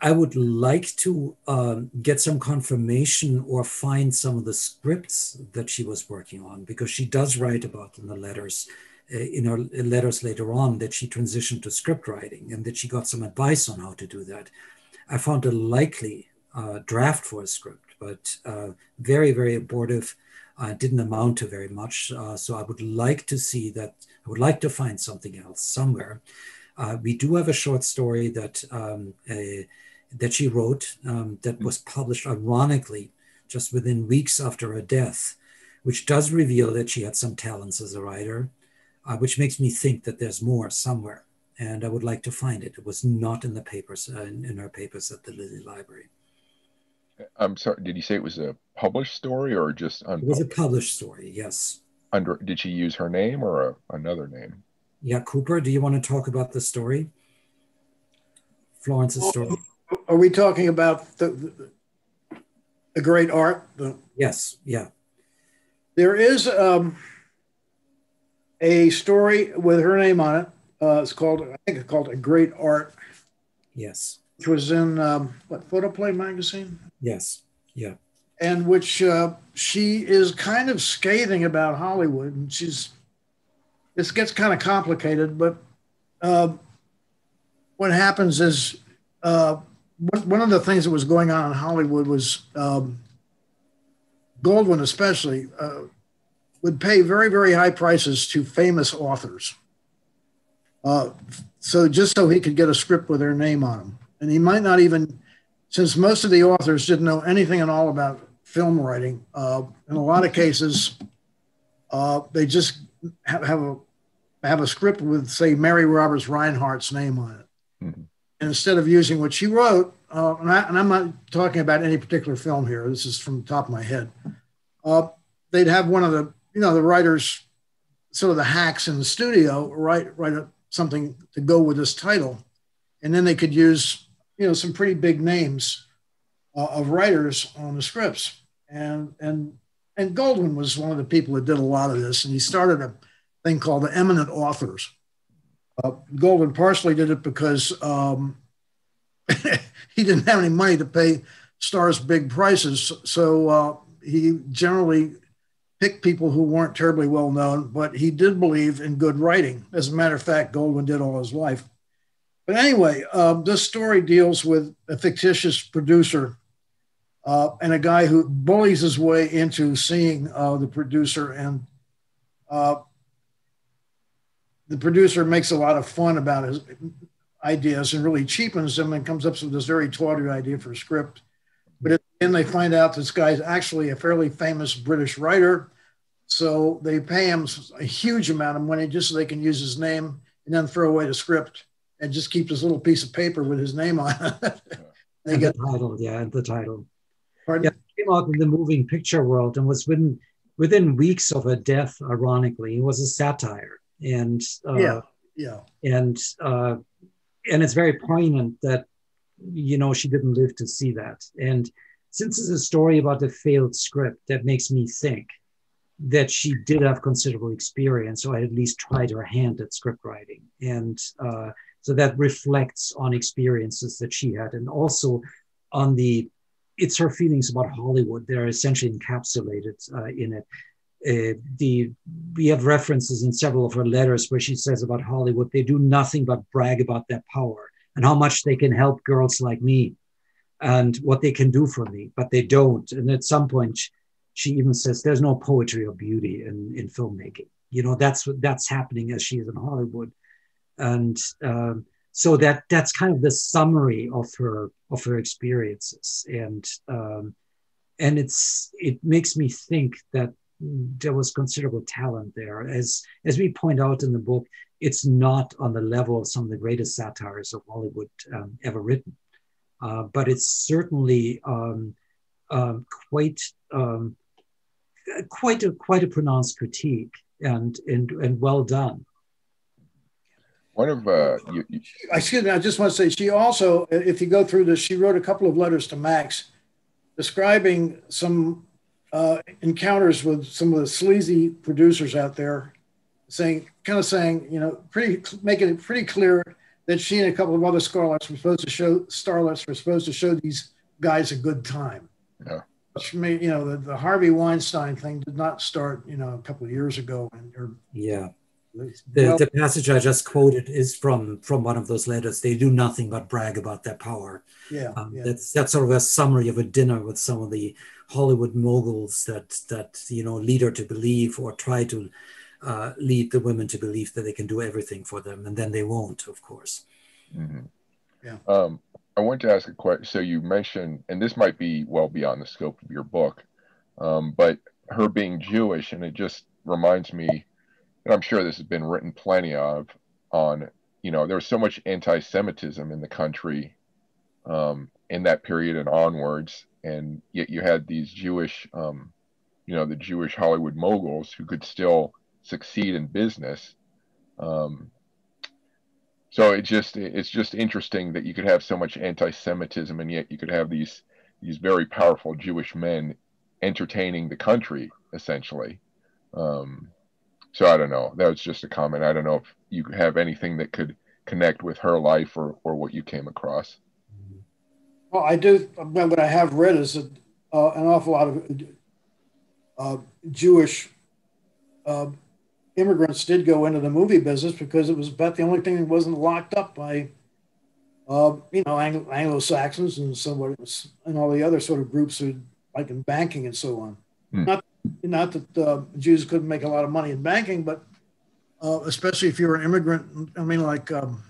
I would like to um, get some confirmation or find some of the scripts that she was working on, because she does write about in the letters in her letters later on that she transitioned to script writing and that she got some advice on how to do that. I found a likely uh, draft for a script, but uh, very, very abortive, uh, didn't amount to very much. Uh, so I would like to see that, I would like to find something else somewhere. Uh, we do have a short story that um, a, that she wrote um, that was published ironically just within weeks after her death, which does reveal that she had some talents as a writer. Uh, which makes me think that there's more somewhere, and I would like to find it. It was not in the papers, uh, in, in our papers at the Lilly Library. I'm sorry, did you say it was a published story or just unpublished? It was a published story, yes. Under, did she use her name or a, another name? Yeah, Cooper, do you want to talk about the story? Florence's story. Are we talking about the, the, the great art? The... Yes, yeah. There is... Um... a story with her name on it. Uh, it's called, I think it's called A Great Art. Yes. which was in, um, what, Photoplay magazine? Yes, yeah. And which uh, she is kind of scathing about Hollywood. And she's, this gets kind of complicated, but uh, what happens is, uh, one of the things that was going on in Hollywood was um, Goldwyn especially uh, would pay very, very high prices to famous authors. Uh, so just so he could get a script with their name on them. And he might not even, since most of the authors didn't know anything at all about film writing, uh, in a lot of cases, uh, they just have, have, a, have a script with, say, Mary Roberts Reinhardt's name on it. Mm-hmm. And instead of using what she wrote, uh, and, I, and I'm not talking about any particular film here, this is from the top of my head, uh, they'd have one of the, you know, the writers, sort of the hacks in the studio, write, write a, something to go with this title. And then they could use, you know, some pretty big names uh, of writers on the scripts. And, and, and Goldwyn was one of the people that did a lot of this. And he started a thing called the Eminent Authors. Uh, Goldwyn partially did it because um, he didn't have any money to pay stars big prices. So uh, he generally picked people who weren't terribly well known, but he did believe in good writing. As a matter of fact, Goldwyn did all his life. But anyway, uh, this story deals with a fictitious producer uh, and a guy who bullies his way into seeing uh, the producer, and uh, the producer makes a lot of fun about his ideas and really cheapens them and comes up with this very tawdry idea for a script. But at the end, they find out this guy's actually a fairly famous British writer. So they pay him a huge amount of money just so they can use his name and then throw away the script and just keep this little piece of paper with his name on it. They and get the title, yeah, and the title. Pardon? Yeah, it came out in the moving picture world and was written within weeks of her death, ironically. It was a satire. And uh, yeah, yeah, and uh, and it's very poignant that, you know, she didn't live to see that. And since it's a story about a failed script, that makes me think that she did have considerable experience, or at least tried her hand at script writing. And uh, so that reflects on experiences that she had, and also on the, it's her feelings about Hollywood. They're essentially encapsulated uh, in it. Uh, the we have references in several of her letters where she says about Hollywood, they do nothing but brag about their power and how much they can help girls like me and what they can do for me, but they don't. And at some point, she even says, there's no poetry or beauty in, in filmmaking. You know, that's what that's happening as she is in Hollywood. And um, so that that's kind of the summary of her of her experiences. And um, and it's it makes me think that there was considerable talent there. As as we point out in the book, it's not on the level of some of the greatest satires of Hollywood um, ever written, uh, but it's certainly um, um, quite um, quite a quite a pronounced critique, and and and well done. One of uh, you, you... excuse me, I just want to say she also, if you go through this, she wrote a couple of letters to Max, describing some. Uh, encounters with some of the sleazy producers out there, saying, kind of saying, you know, pretty making it pretty clear that she and a couple of other starlets were supposed to show starlets were supposed to show these guys a good time. Yeah. Which made, you know, the, the Harvey Weinstein thing did not start, you know, a couple of years ago. And or, yeah, the, well, the passage I just quoted is from from one of those letters. They do nothing but brag about their power. Yeah, um, yeah. That's that's sort of a summary of a dinner with some of the Hollywood moguls that, that you know, lead her to believe, or try to uh, lead the women to believe that they can do everything for them, and then they won't, of course. Mm-hmm. Yeah. Um, I want to ask a question. So you mentioned, and this might be well beyond the scope of your book, um, but her being Jewish, and it just reminds me, and I'm sure this has been written plenty of, on, you know, there was so much anti-Semitism in the country um, in that period and onwards. And yet you had these Jewish, um, you know, the Jewish Hollywood moguls who could still succeed in business. Um, so it just, it's just interesting that you could have so much anti-Semitism, and yet you could have these, these very powerful Jewish men entertaining the country, essentially. Um, so I don't know. That was just a comment. I don't know if you have anything that could connect with her life, or, or what you came across. Mm-hmm. Well, I do. What I have read is a, uh, an awful lot of uh, Jewish uh, immigrants did go into the movie business because it was about the only thing that wasn't locked up by, uh, you know, Anglo- Anglo-Saxons and somebody and all the other sort of groups who, like in banking and so on. Hmm. Not, not that uh, Jews couldn't make a lot of money in banking, but uh, especially if you were an immigrant, I mean, like um,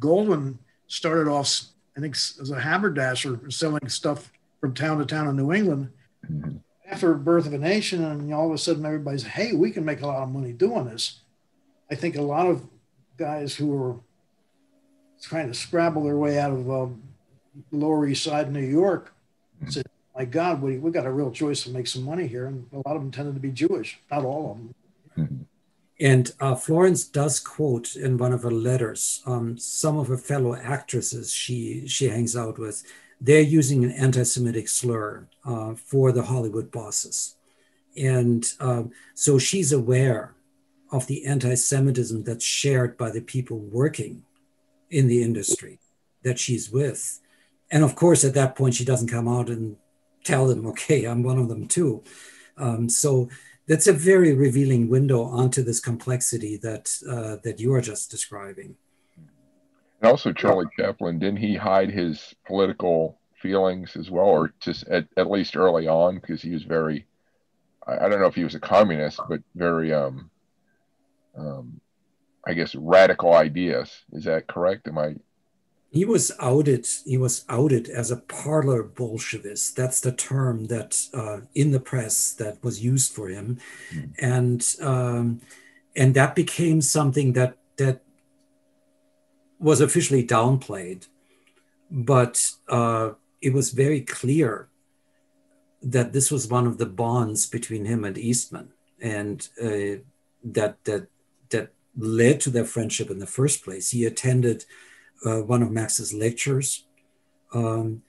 Goldwyn started off, I think, as a haberdasher selling stuff from town to town in New England. Mm-hmm. After Birth of a Nation, and all of a sudden everybody's, hey, we can make a lot of money doing this. I think a lot of guys who were trying to scrabble their way out of um, Lower East Side New York mm-hmm. said, my God, we we got a real choice to make some money here. And a lot of them tended to be Jewish, not all of them. Mm-hmm. And uh, Florence does quote in one of her letters um, some of her fellow actresses she she hangs out with. They're using an anti-Semitic slur uh, for the Hollywood bosses. And uh, so she's aware of the anti-Semitism that's shared by the people working in the industry that she's with. And of course, at that point, she doesn't come out and tell them, okay, I'm one of them too. Um, so. That's a very revealing window onto this complexity that uh, that you are just describing. And also Charlie Chaplin, didn't he hide his political feelings as well, or just at, at least early on, because he was very, I don't know if he was a communist, but very, um, um, I guess, radical ideas. Is that correct? Am I? He was outed. He was outed as a parlor Bolshevist. That's the term that uh, in the press that was used for him, mm-hmm. and um, and that became something that that was officially downplayed, but uh, it was very clear that this was one of the bonds between him and Eastman, and uh, that that that led to their friendship in the first place. He attended. Uh, one of Max's lectures, um,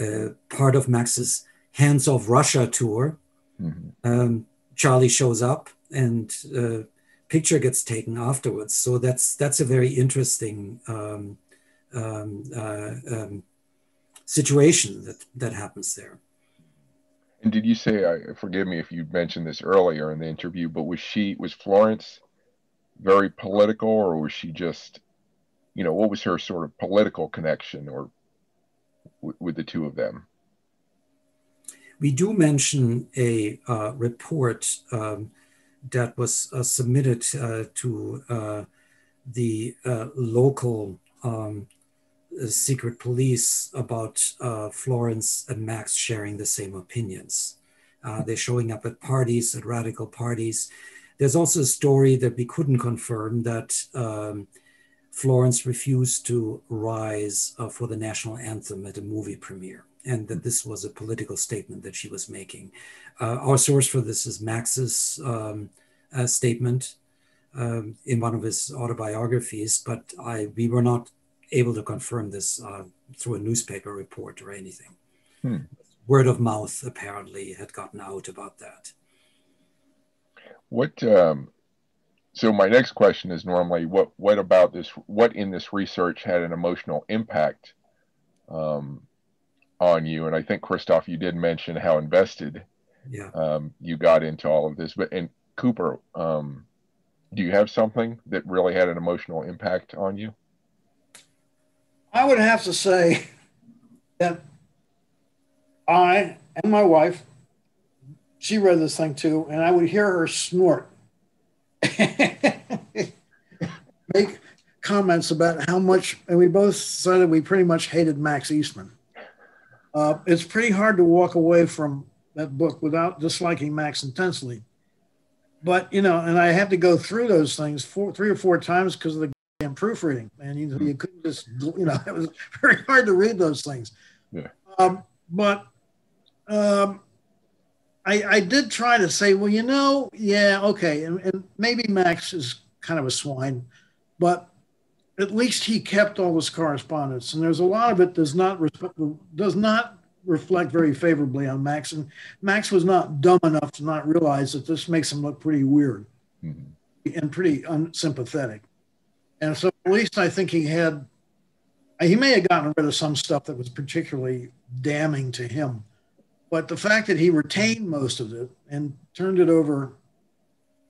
uh, part of Max's Hands Off Russia tour. Mm-hmm. Um, Charlie shows up and uh, picture gets taken afterwards. So that's that's a very interesting um, um, uh, um, situation that, that happens there. And did you say, I, forgive me if you mentioned this earlier in the interview, but was she, was Florence very political, or was she just... you know, what was her sort of political connection or w- with the two of them? We do mention a uh, report um, that was uh, submitted uh, to uh, the uh, local um, uh, secret police about uh, Florence and Max sharing the same opinions. Uh, they're showing up at parties, at radical parties. There's also a story that we couldn't confirm that um, Florence refused to rise uh, for the national anthem at a movie premiere, and that this was a political statement that she was making. Uh, our source for this is Max's um, uh, statement um, in one of his autobiographies, but I, we were not able to confirm this uh, through a newspaper report or anything. Hmm. Word of mouth apparently had gotten out about that. What... Um... So my next question is normally, what what about this? What in this research had an emotional impact um, on you? And I think, Christoph, you did mention how invested yeah. um, you got into all of this. But and Cooper, um, do you have something that really had an emotional impact on you? I would have to say that I and my wife, she read this thing too, and I would hear her snort. Make comments about how much, and we both decided we pretty much hated Max Eastman. Uh, it's pretty hard to walk away from that book without disliking Max intensely. But, you know, and I had to go through those things four, three or four times because of the damn proofreading. And you, you couldn't just, you know, it was very hard to read those things. Yeah. Um, but, um, I, I did try to say, well, you know, yeah, okay, and, and maybe Max is kind of a swine, but at least he kept all his correspondence, and there's a lot of it does not does not reflect very favorably on Max, and Max was not dumb enough to not realize that this makes him look pretty weird mm-hmm. and pretty unsympathetic, and so at least I think he had, He may have gotten rid of some stuff that was particularly damning to him, but the fact that he retained most of it and turned it over,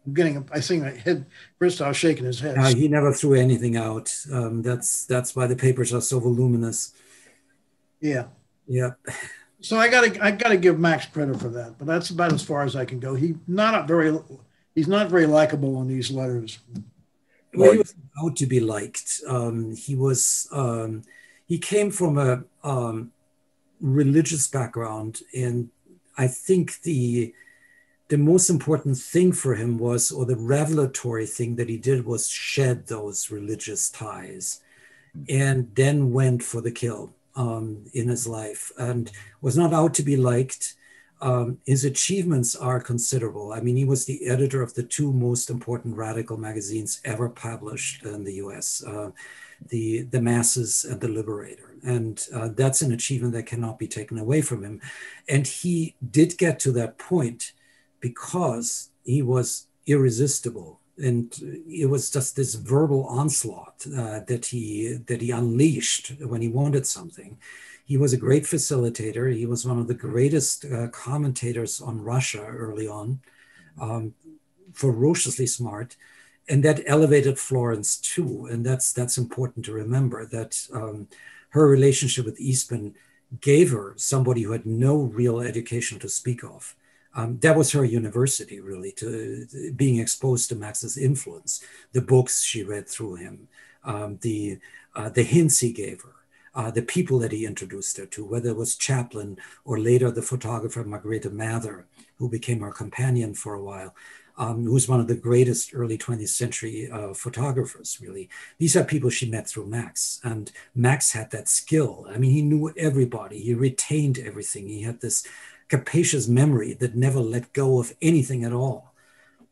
I'm getting, I think I had Christoph shaking his head. Uh, he never threw anything out. Um, that's that's why the papers are so voluminous. Yeah. Yeah. So I got to I got to give Max credit for that, but that's about as far as I can go. He not very he's not very likable on these letters. Well, he was out to be liked. Um, he was um, he came from a um, religious background, and I think the the most important thing for him was, or the revelatory thing that he did, was shed those religious ties, and then went for the kill um, in his life, and was not out to be liked. Um, his achievements are considerable. I mean, he was the editor of the two most important radical magazines ever published in the U S, uh, the, the Masses and The Liberator. And uh, that's an achievement that cannot be taken away from him. And he did get to that point because he was irresistible, and it was just this verbal onslaught uh, that he that he unleashed when he wanted something. He was a great facilitator. He was one of the greatest uh, commentators on Russia early on, um, ferociously smart, and that elevated Florence too. And that's that's important to remember, that um, her relationship with Eastman gave her somebody who had no real education to speak of. Um, that was her university, really, to uh, being exposed to Max's influence, the books she read through him, um, the, uh, the hints he gave her, uh, the people that he introduced her to, whether it was Chaplin or later the photographer Margareta Mather, who became her companion for a while, um, who's one of the greatest early twentieth century uh, photographers, really. These are people she met through Max, and Max had that skill. I mean, he knew everybody. He retained everything. He had this capacious memory that never let go of anything at all.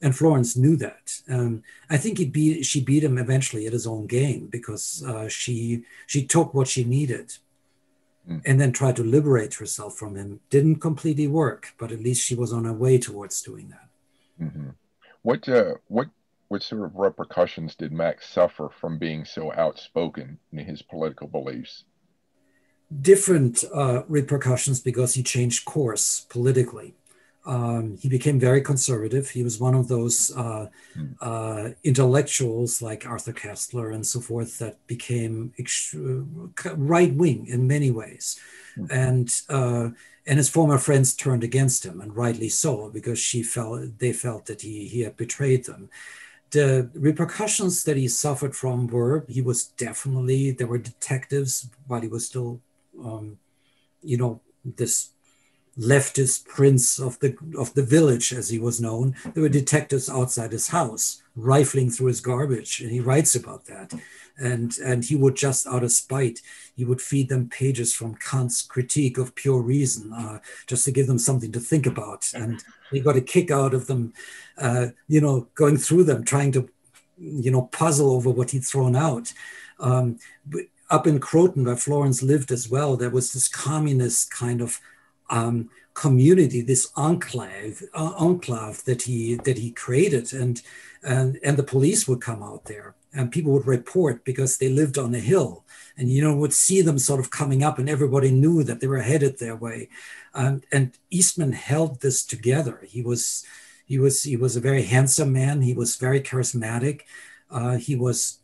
And Florence knew that. Um, I think he beat, she beat him eventually at his own game, because uh, she, she took what she needed mm. and then tried to liberate herself from him. Didn't completely work, but at least she was on her way towards doing that. Mm-hmm. What, uh, what, what sort of repercussions did Max suffer from being so outspoken in his political beliefs? Different uh, repercussions, because he changed course politically. Um, he became very conservative. He was one of those uh, uh, intellectuals like Arthur Koestler and so forth that became right-wing in many ways. Mm-hmm. And uh, and his former friends turned against him, and rightly so, because she felt they felt that he, he had betrayed them. The repercussions that he suffered from were, he was definitely, there were detectives, but he was still, um, you know, this leftist prince of the of the village, as he was known. There were detectives outside his house, rifling through his garbage, and he writes about that. And, and he would just, out of spite, he would feed them pages from Kant's Critique of Pure Reason, uh, just to give them something to think about. And he got a kick out of them, uh, you know, going through them, trying to, you know, puzzle over what he'd thrown out. Um, but up in Croton, where Florence lived as well, there was this communist kind of Um, community, this enclave, uh, enclave that he that he created, and and and the police would come out there, and people would report because they lived on a hill, and you know would see them sort of coming up, and everybody knew that they were headed their way, um, and Eastman held this together. He was he was he was a very handsome man. He was very charismatic. Uh, he was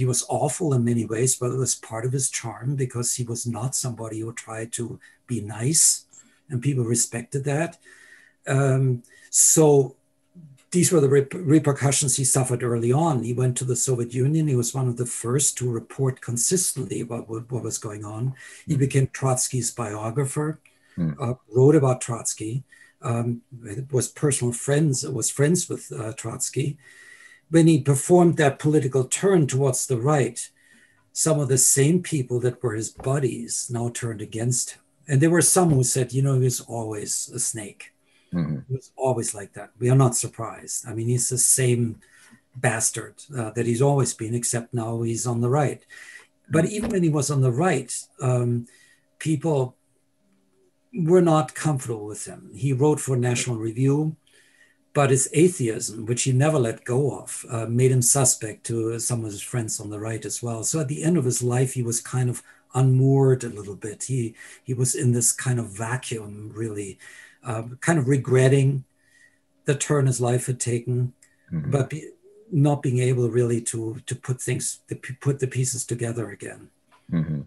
he was awful in many ways, but it was part of his charm, because he was not somebody who tried to be nice. And people respected that. Um, so these were the rep repercussions he suffered early on. He went to the Soviet Union. He was one of the first to report consistently about what, what was going on. He became Trotsky's biographer, mm. uh, wrote about Trotsky, um, was personal friends, was friends with uh, Trotsky. When he performed that political turn towards the right, some of the same people that were his buddies now turned against him. And there were some who said, you know, he was always a snake. Mm-hmm. He was always like that. We are not surprised. I mean, he's the same bastard uh, that he's always been, except now he's on the right. But even when he was on the right, um, people were not comfortable with him. He wrote for National Review. But his atheism, which he never let go of, uh, made him suspect to some of his friends on the right as well. So at the end of his life, he was kind of unmoored a little bit. He he was in this kind of vacuum, really, uh, kind of regretting the turn his life had taken, mm-hmm. but be, not being able really to to put things to put the pieces together again. Mm-hmm.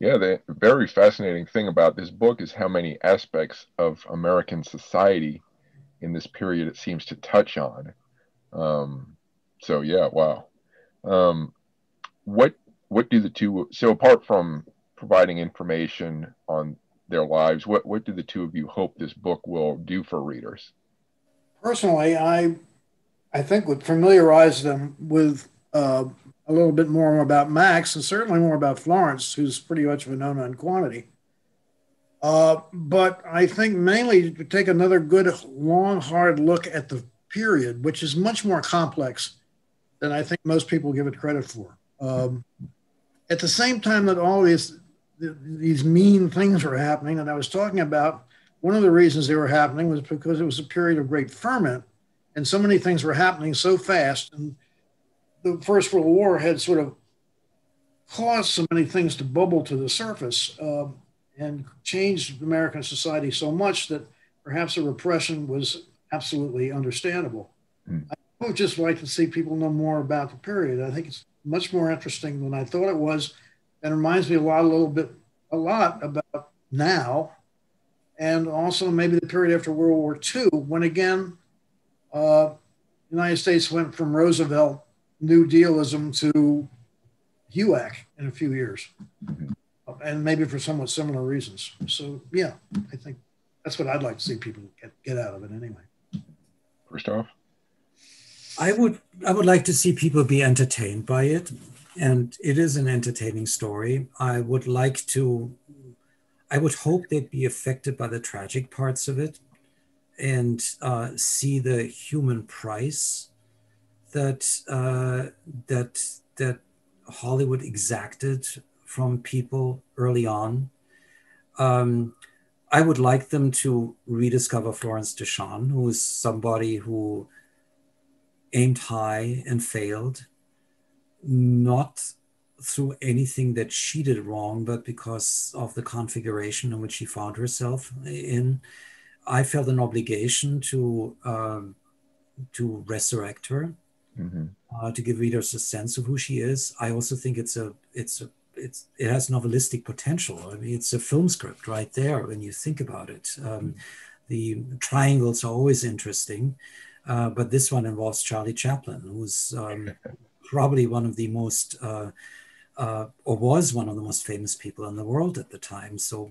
Yeah, the very fascinating thing about this book is how many aspects of American society in this period it seems to touch on. Um, so yeah, wow. Um, what what do the two, so apart from providing information on their lives, what, what do the two of you hope this book will do for readers? Personally, I I think would familiarize them with uh, a little bit more about Max, and certainly more about Florence, who's pretty much of a known quantity. Uh, but I think mainly to take another good, long, hard look at the period, which is much more complex than I think most people give it credit for. Um, at the same time that all these, these mean things were happening that I was talking about, one of the reasons they were happening was because it was a period of great ferment, and so many things were happening so fast. And the First World War had sort of caused so many things to bubble to the surface, uh, and changed American society so much that perhaps the repression was absolutely understandable. Mm. I would just like to see people know more about the period. I think it's much more interesting than I thought it was, and reminds me a lot, a little bit, a lot about now, and also maybe the period after World War Two, when again, uh, the United States went from Roosevelt New Dealism to HUAC in a few years. Mm-hmm. And maybe for somewhat similar reasons. So yeah, I think that's what I'd like to see people get, get out of it anyway. Christoph? I would, I would like to see people be entertained by it. And it is an entertaining story. I would like to, I would hope they'd be affected by the tragic parts of it and uh, see the human price that, uh, that, that Hollywood exacted from people early on. Um, I would like them to rediscover Florence Deshon, who is somebody who aimed high and failed, not through anything that she did wrong, but because of the configuration in which she found herself in. I felt an obligation to, um, to resurrect her, mm-hmm. uh, to give readers a sense of who she is. I also think it's a, it's a, It's, it has novelistic potential. I mean, it's a film script right there when you think about it. Um, the triangles are always interesting, uh, but this one involves Charlie Chaplin, who's um, probably one of the most, uh, uh, or was one of the most famous people in the world at the time. So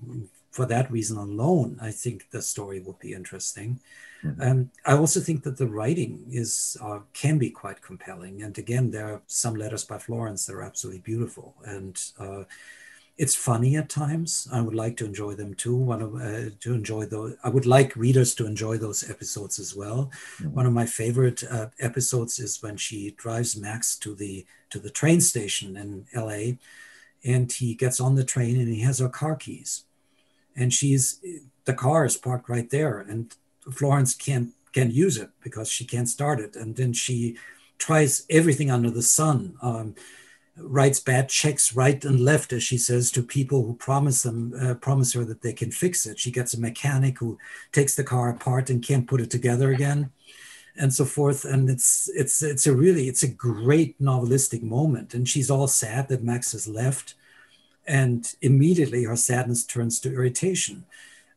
for that reason alone, I think the story would be interesting. Mm-hmm. And I also think that the writing is uh, can be quite compelling. And again, there are some letters by Florence that are absolutely beautiful. And uh, it's funny at times. I would like to enjoy them too. One of uh, to enjoy those. I would like readers to enjoy those episodes as well. Mm-hmm. One of my favorite uh, episodes is when she drives Max to the to the train station in L A, and he gets on the train and he has her car keys. And she's, the car is parked right there, and Florence can't can't use it because she can't start it. And then she tries everything under the sun, um, writes bad checks right and left, as she says, to people who promise them uh, promise her that they can fix it. She gets a mechanic who takes the car apart and can't put it together again, and so forth. And it's it's it's a really it's a great novelistic moment. And she's all sad that Max has left. And immediately her sadness turns to irritation.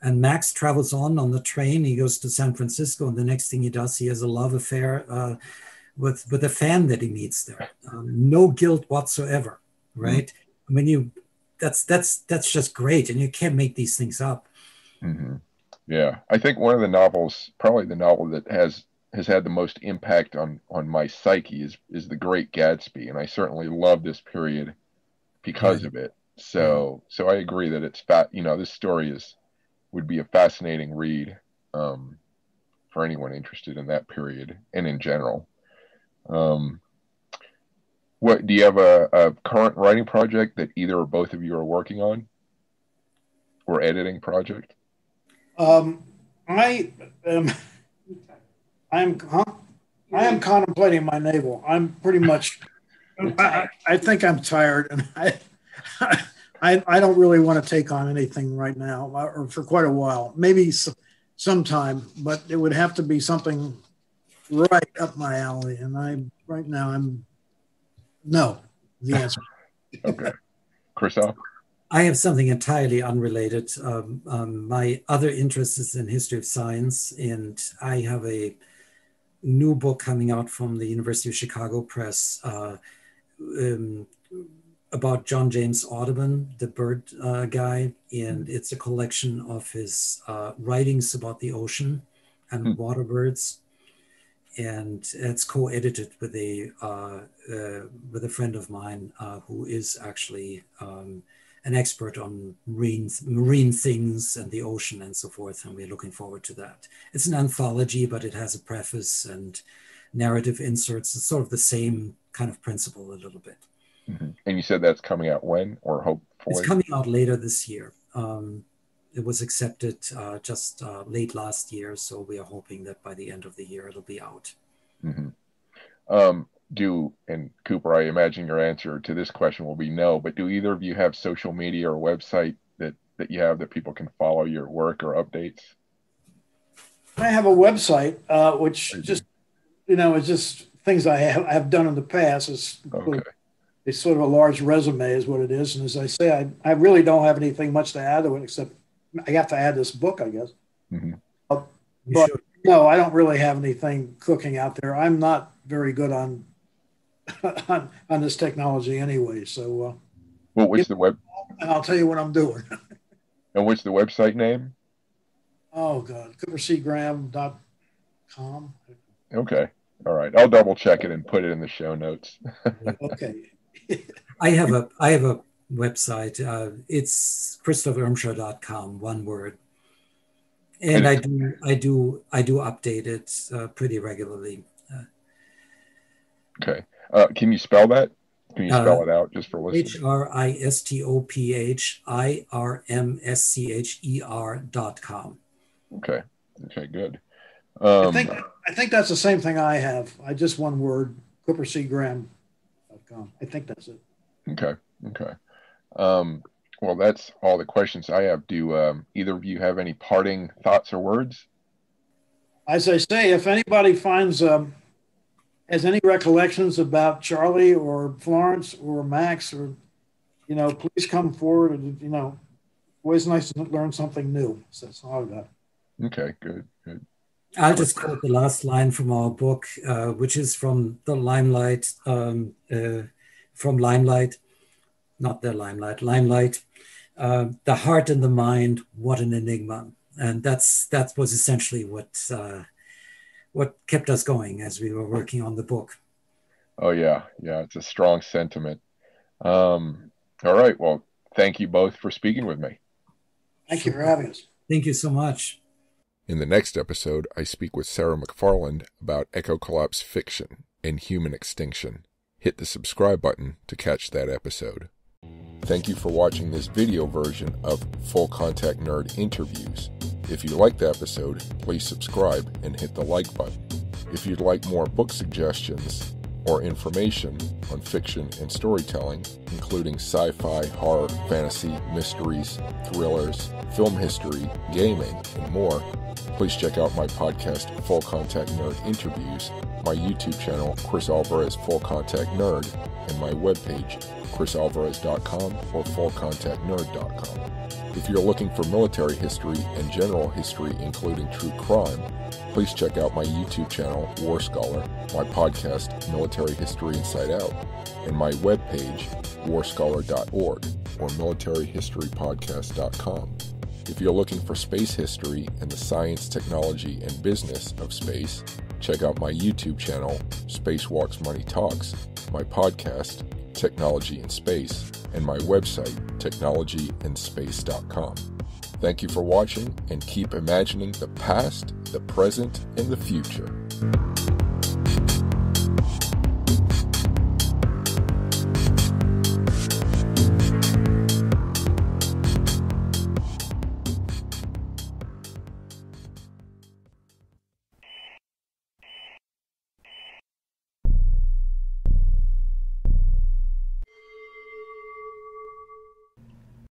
And Max travels on on the train. He goes to San Francisco, and the next thing he does, he has a love affair uh, with, with a fan that he meets there. Um, no guilt whatsoever, right? Mm-hmm. I mean, you that's that's that's just great, and you can't make these things up. Mm-hmm. Yeah, I think one of the novels, probably the novel that has has had the most impact on on my psyche is is The Great Gatsby, and I certainly love this period because mm-hmm. of it. So, so I agree that it's fat, you know, this story is, would be a fascinating read, um, for anyone interested in that period and in general. Um, what, do you have a, a current writing project that either or both of you are working on, or editing project? Um, I, um, I'm, huh? I am contemplating my navel. I'm pretty much, I, I think I'm tired, and I, I, I don't really want to take on anything right now, or for quite a while, maybe sometime, but it would have to be something right up my alley. And I, right now I'm, no, the answer. Okay. Christoph? I have something entirely unrelated. Um, um, my other interest is in history of science, and I have a new book coming out from the University of Chicago Press uh, um, about John James Audubon, the bird uh, guy, and it's a collection of his uh, writings about the ocean and mm. water birds, and it's co-edited with a uh, uh, with a friend of mine uh, who is actually um, an expert on marine, marine things and the ocean and so forth, and we're looking forward to that. It's an anthology, but it has a preface and narrative inserts. It's sort of the same kind of principle a little bit. Mm-hmm. And you said that's coming out when, or hopefully? It's coming out later this year. Um, it was accepted uh, just uh, late last year, so we are hoping that by the end of the year it'll be out. Mm-hmm. Um, Do, and Cooper, I imagine your answer to this question will be no, but do either of you have social media or website that, that you have that people can follow your work or updates? I have a website, uh, which just, you know, it's just things I have, I have done in the past. It's, okay. It's sort of a large resume is what it is. And as I say, I, I really don't have anything much to add to it, except I have to add this book, I guess. Mm-hmm. uh, but should. No, I don't really have anything cooking out there. I'm not very good on on, on this technology anyway, so uh, well, what's the web? And I'll tell you what I'm doing. And what's the website name? Oh God, cooper c graham dot com. Okay, all right. I'll double check it and put it in the show notes. Okay. I have a I have a website. Uh, it's christoph irmscher dot com. One word. And, and I do I do I do update it uh, pretty regularly. Uh, okay. Uh, can you spell that? Can you spell uh, it out just for listeners? H R I S T O P H I R M S C H E R dot com. Okay. Okay, good. Um, I, think, I think that's the same thing I have. I just one word, cooper c graham dot com. I think that's it. Okay. Okay. Um, well, that's all the questions I have. Do um, either of you have any parting thoughts or words? As I say, if anybody finds... Um, Has any recollections about Charlie or Florence or Max, or, you know, please come forward. And, you know, always nice to learn something new. So that's all about it. Okay, good, good. I'll just quote the last line from our book, uh, which is from the Limelight, um, uh, from Limelight, not the Limelight, Limelight, uh, the heart and the mind, what an enigma. And that's that was essentially what... Uh, what kept us going as we were working on the book. Oh yeah, yeah, it's a strong sentiment. Um, all right, well, thank you both for speaking with me. Thank you for having us. Thank you so much. In the next episode, I speak with Sarah McFarland about Echo Collapse fiction and human extinction. Hit the subscribe button to catch that episode. Thank you for watching this video version of Full Contact Nerd Interviews. If you liked the episode, please subscribe and hit the like button. If you'd like more book suggestions or information on fiction and storytelling, including sci-fi, horror, fantasy, mysteries, thrillers, film history, gaming, and more, please check out my podcast, Full Contact Nerd Interviews, my YouTube channel, Chris Alvarez Full Contact Nerd, and my webpage, chris alvarez dot com or full contact nerd dot com. If you're looking for military history and general history, including true crime, please check out my YouTube channel, War Scholar, my podcast, Military History Inside Out, and my webpage, war scholar dot org or military history podcast dot com. If you're looking for space history and the science, technology, and business of space, check out my YouTube channel, Spacewalks Money Talks, my podcast, Technology in Space, and my website, technology in space dot com. Thank you for watching, and keep imagining the past, the present, and the future.